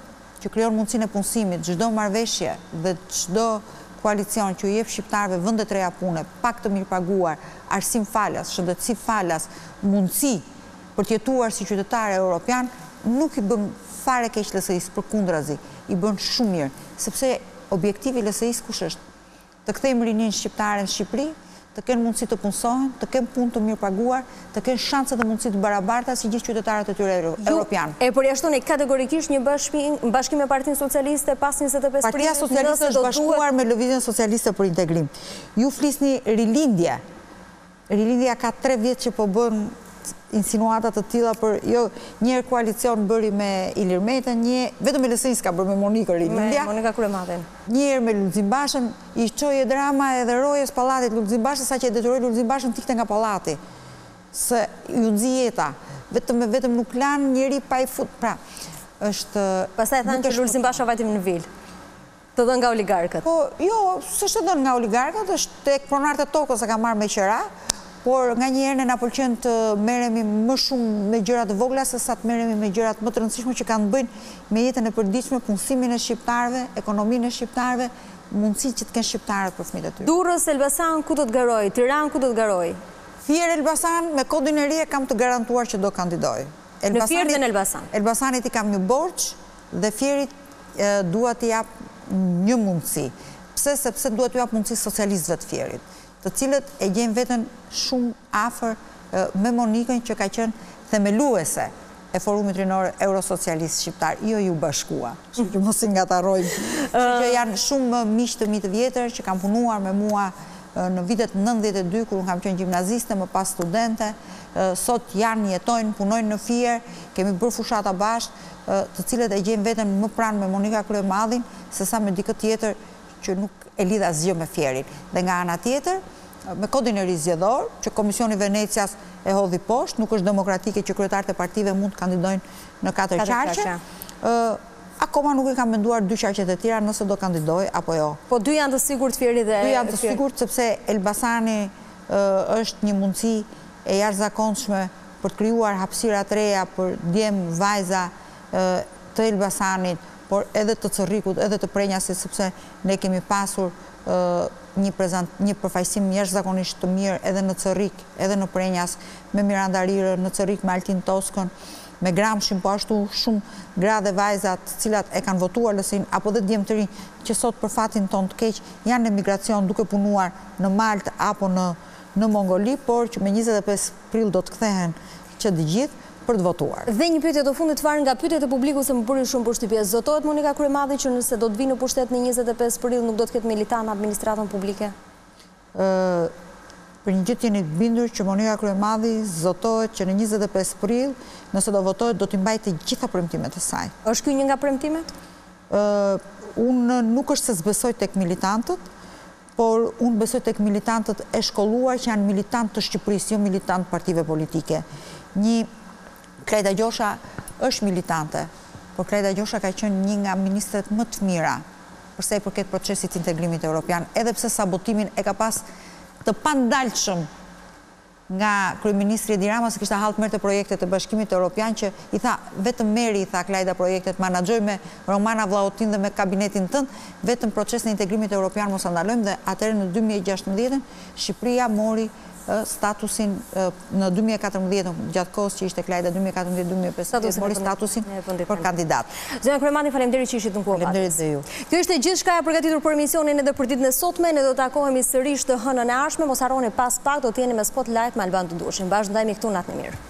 që krijon mundësinë e punësimit, çdo marrëveshje dhe çdo koalicion që i jep shqiptarëve vende të reja pune, pak të mirë paguar, arsim falas, shëndetësi falas, mundësi për tjetuar si qytetare e Europian, nuk i bëm fare keq LSI-s, për kundrazi, i bën shumë mirë, sepse objektivi LSI-s kush është? Të kthejmë rinin shqiptare në Shqipëri, të kenë mundësi të punësohen, të kenë punë të mirë paguar, të kenë shanse dhe mundësi të barabarta si gjithë qytetarët e tyre Europian. E përjashtoni kategorikisht një bashkim me Partinë Socialiste pas 25 prill. Partia Socialiste është bashkuar me Lëvizjen Socialiste për Integrim. Ju flisni rilindje. Rilindja ka 3 vjet që po bën insinuatat të tila për, jo, njerë koalicion bëri me Ilir Meta, vetëm me LSI-n s'ka bërë me Monikën Kryemadhi. Me Monika Kryemadhin. Njerë me Lulzim Bashën, i çoi Edi Rama edhe rojes pallatit Lulzim Bashës, saqë e detyroi Lulzim Bashën t'ikte nga pallati. Se ju nxi jeta, vetëm nuk lan njeri pa i fut. Pra, është... Pastaj thanë që Lulzim Basha vajtim në vil. Të dhënë nga oligarkët. Po, jo, s'është dhënë nga oligarkët, është tek pronarët e tokës e ka marrë me qira. Por nga njerën e na pëlqen të meremi më shumë me gjërat vogla se sa të meremi me gjërat më të rëndësishme që kanë bëjnë me jetën e përditshme, punësimin e shqiptarëve, ekonominë e shqiptarëve, mundësinë që të kenë shqiptarët për fëmijët e tyre. Durrës, Elbasan, ku do të garoj? Tiranë, ku do të garoj? Fierë Elbasan, me kodin e ri e kam të garantuar që do kandidoj. Në Fierë dhe në Elbasan? Elbasanit i kam një borxh dhe Fierit dua t'i jap një mundësi. Pse? Sepse dua t'u jap mundësi socialistëve të Fierit, të cilët e gjenë vetën shumë afer me Monikën që ka qenë themeluese e Forumit Rinor Socialist Shqiptar, jo ju bashkua, shumë që mosin nga të arrojmë, që janë shumë mishë të mi të vjetër, që kam punuar me mua në vitet 92, kur unë kam qenë gjimnaziste, më pas studente, sot janë, jetojnë, punojnë në Fierë, kemi bërë fushata bashkë, të cilët e gjenë vetën më pranë me Monika Kryemadhin, se sa me dikët tjetër që nuk e lidha zgjë me Fierin. Dhe nga ana tjetër, me kodin e ri zgjedhor, që Komisioni Venecias e hodhi poshtë, nuk është demokratike që kryetarët e partive mund të kandidojnë në 4 qarqe. Akoma nuk i kam menduar 2 qarqet e tjera nëse do kandidoj apo jo. Po 2 janë të sigurt Fieri dhe Fieri. 2 janë të sigurt sepse Elbasani është një mundësi e jashtëzakonshme për të krijuar hapësira të reja për djem, vajza të Elbasanit, por edhe të Cërrikut, edhe të Prenjasit, sepse ne kemi pasur një përfaqësim jashtëzakonisht të mirë edhe në Cërrik, edhe në Prenjas, me Miranda Rirën, në Cërrik, me Altin Toskën, me Gramshin, po ashtu shumë gra dhe vajzat cilat e kanë votuar LSI-n, apo dhe djemë të rinj, që sot për fatin ton të keq, janë në migracion duke punuar në Maltë apo në Mongoli, por që me 25 prill do të kthehen që të gjithë, për të votuar. Dhe një pyetje do fundit fare nga pyetjet e publikut se më bëri shumë përshtypje. Zotohet Monika Kryemadhi që nëse do të vinë në pushtet në 25 prill nuk do të ketë militant në administratën publike? Për një gjithë jeni bindur që Monika Kryemadhi zotohet që në 25 prill nëse do votohet do t'i mbajë të gjitha premtimet e saj. Është ky një nga premtimet? Unë nuk është se zbesoj tek militantët, por unë besoj tek militantët e shkolluar që janë militant të Shqipërisë, jo militant partive politike. Një Klajda Gjosha është militante, por Klajda Gjosha ka qenë një nga ministret më të mira përsa i përket procesit integrimit evropian, edhe pse sabotimin e ka pas të pandalshëm nga kryeministri Edi Rama, se kishte hallë të merrte projektet e Bashkimit Evropian që i tha vetëm meri i tha Klajda projektet manaxhoj me Romana Vllautin dhe me kabinetin tënd, vetëm procesin e integrimit evropian mos ndalojmë dhe atëherë në 2016 Shqipëria mori statusin në 2014 gjatë kohës që ishte Klajda 2014-2015 mori statusin për kandidat. Zona Kryemadhi, faleminderit që ishit në Quo Vadis. Faleminderit dhe ju. Kjo ishte gjithçka e përgatitur për emisionin edhe për ditën e sotme, ne do të takohemi sërish të hënën e ardhshme, mos harroni pas pak do të jeni me Spotlight me Alban Dudushin. Bashkëndajemi këtu natën e mirë.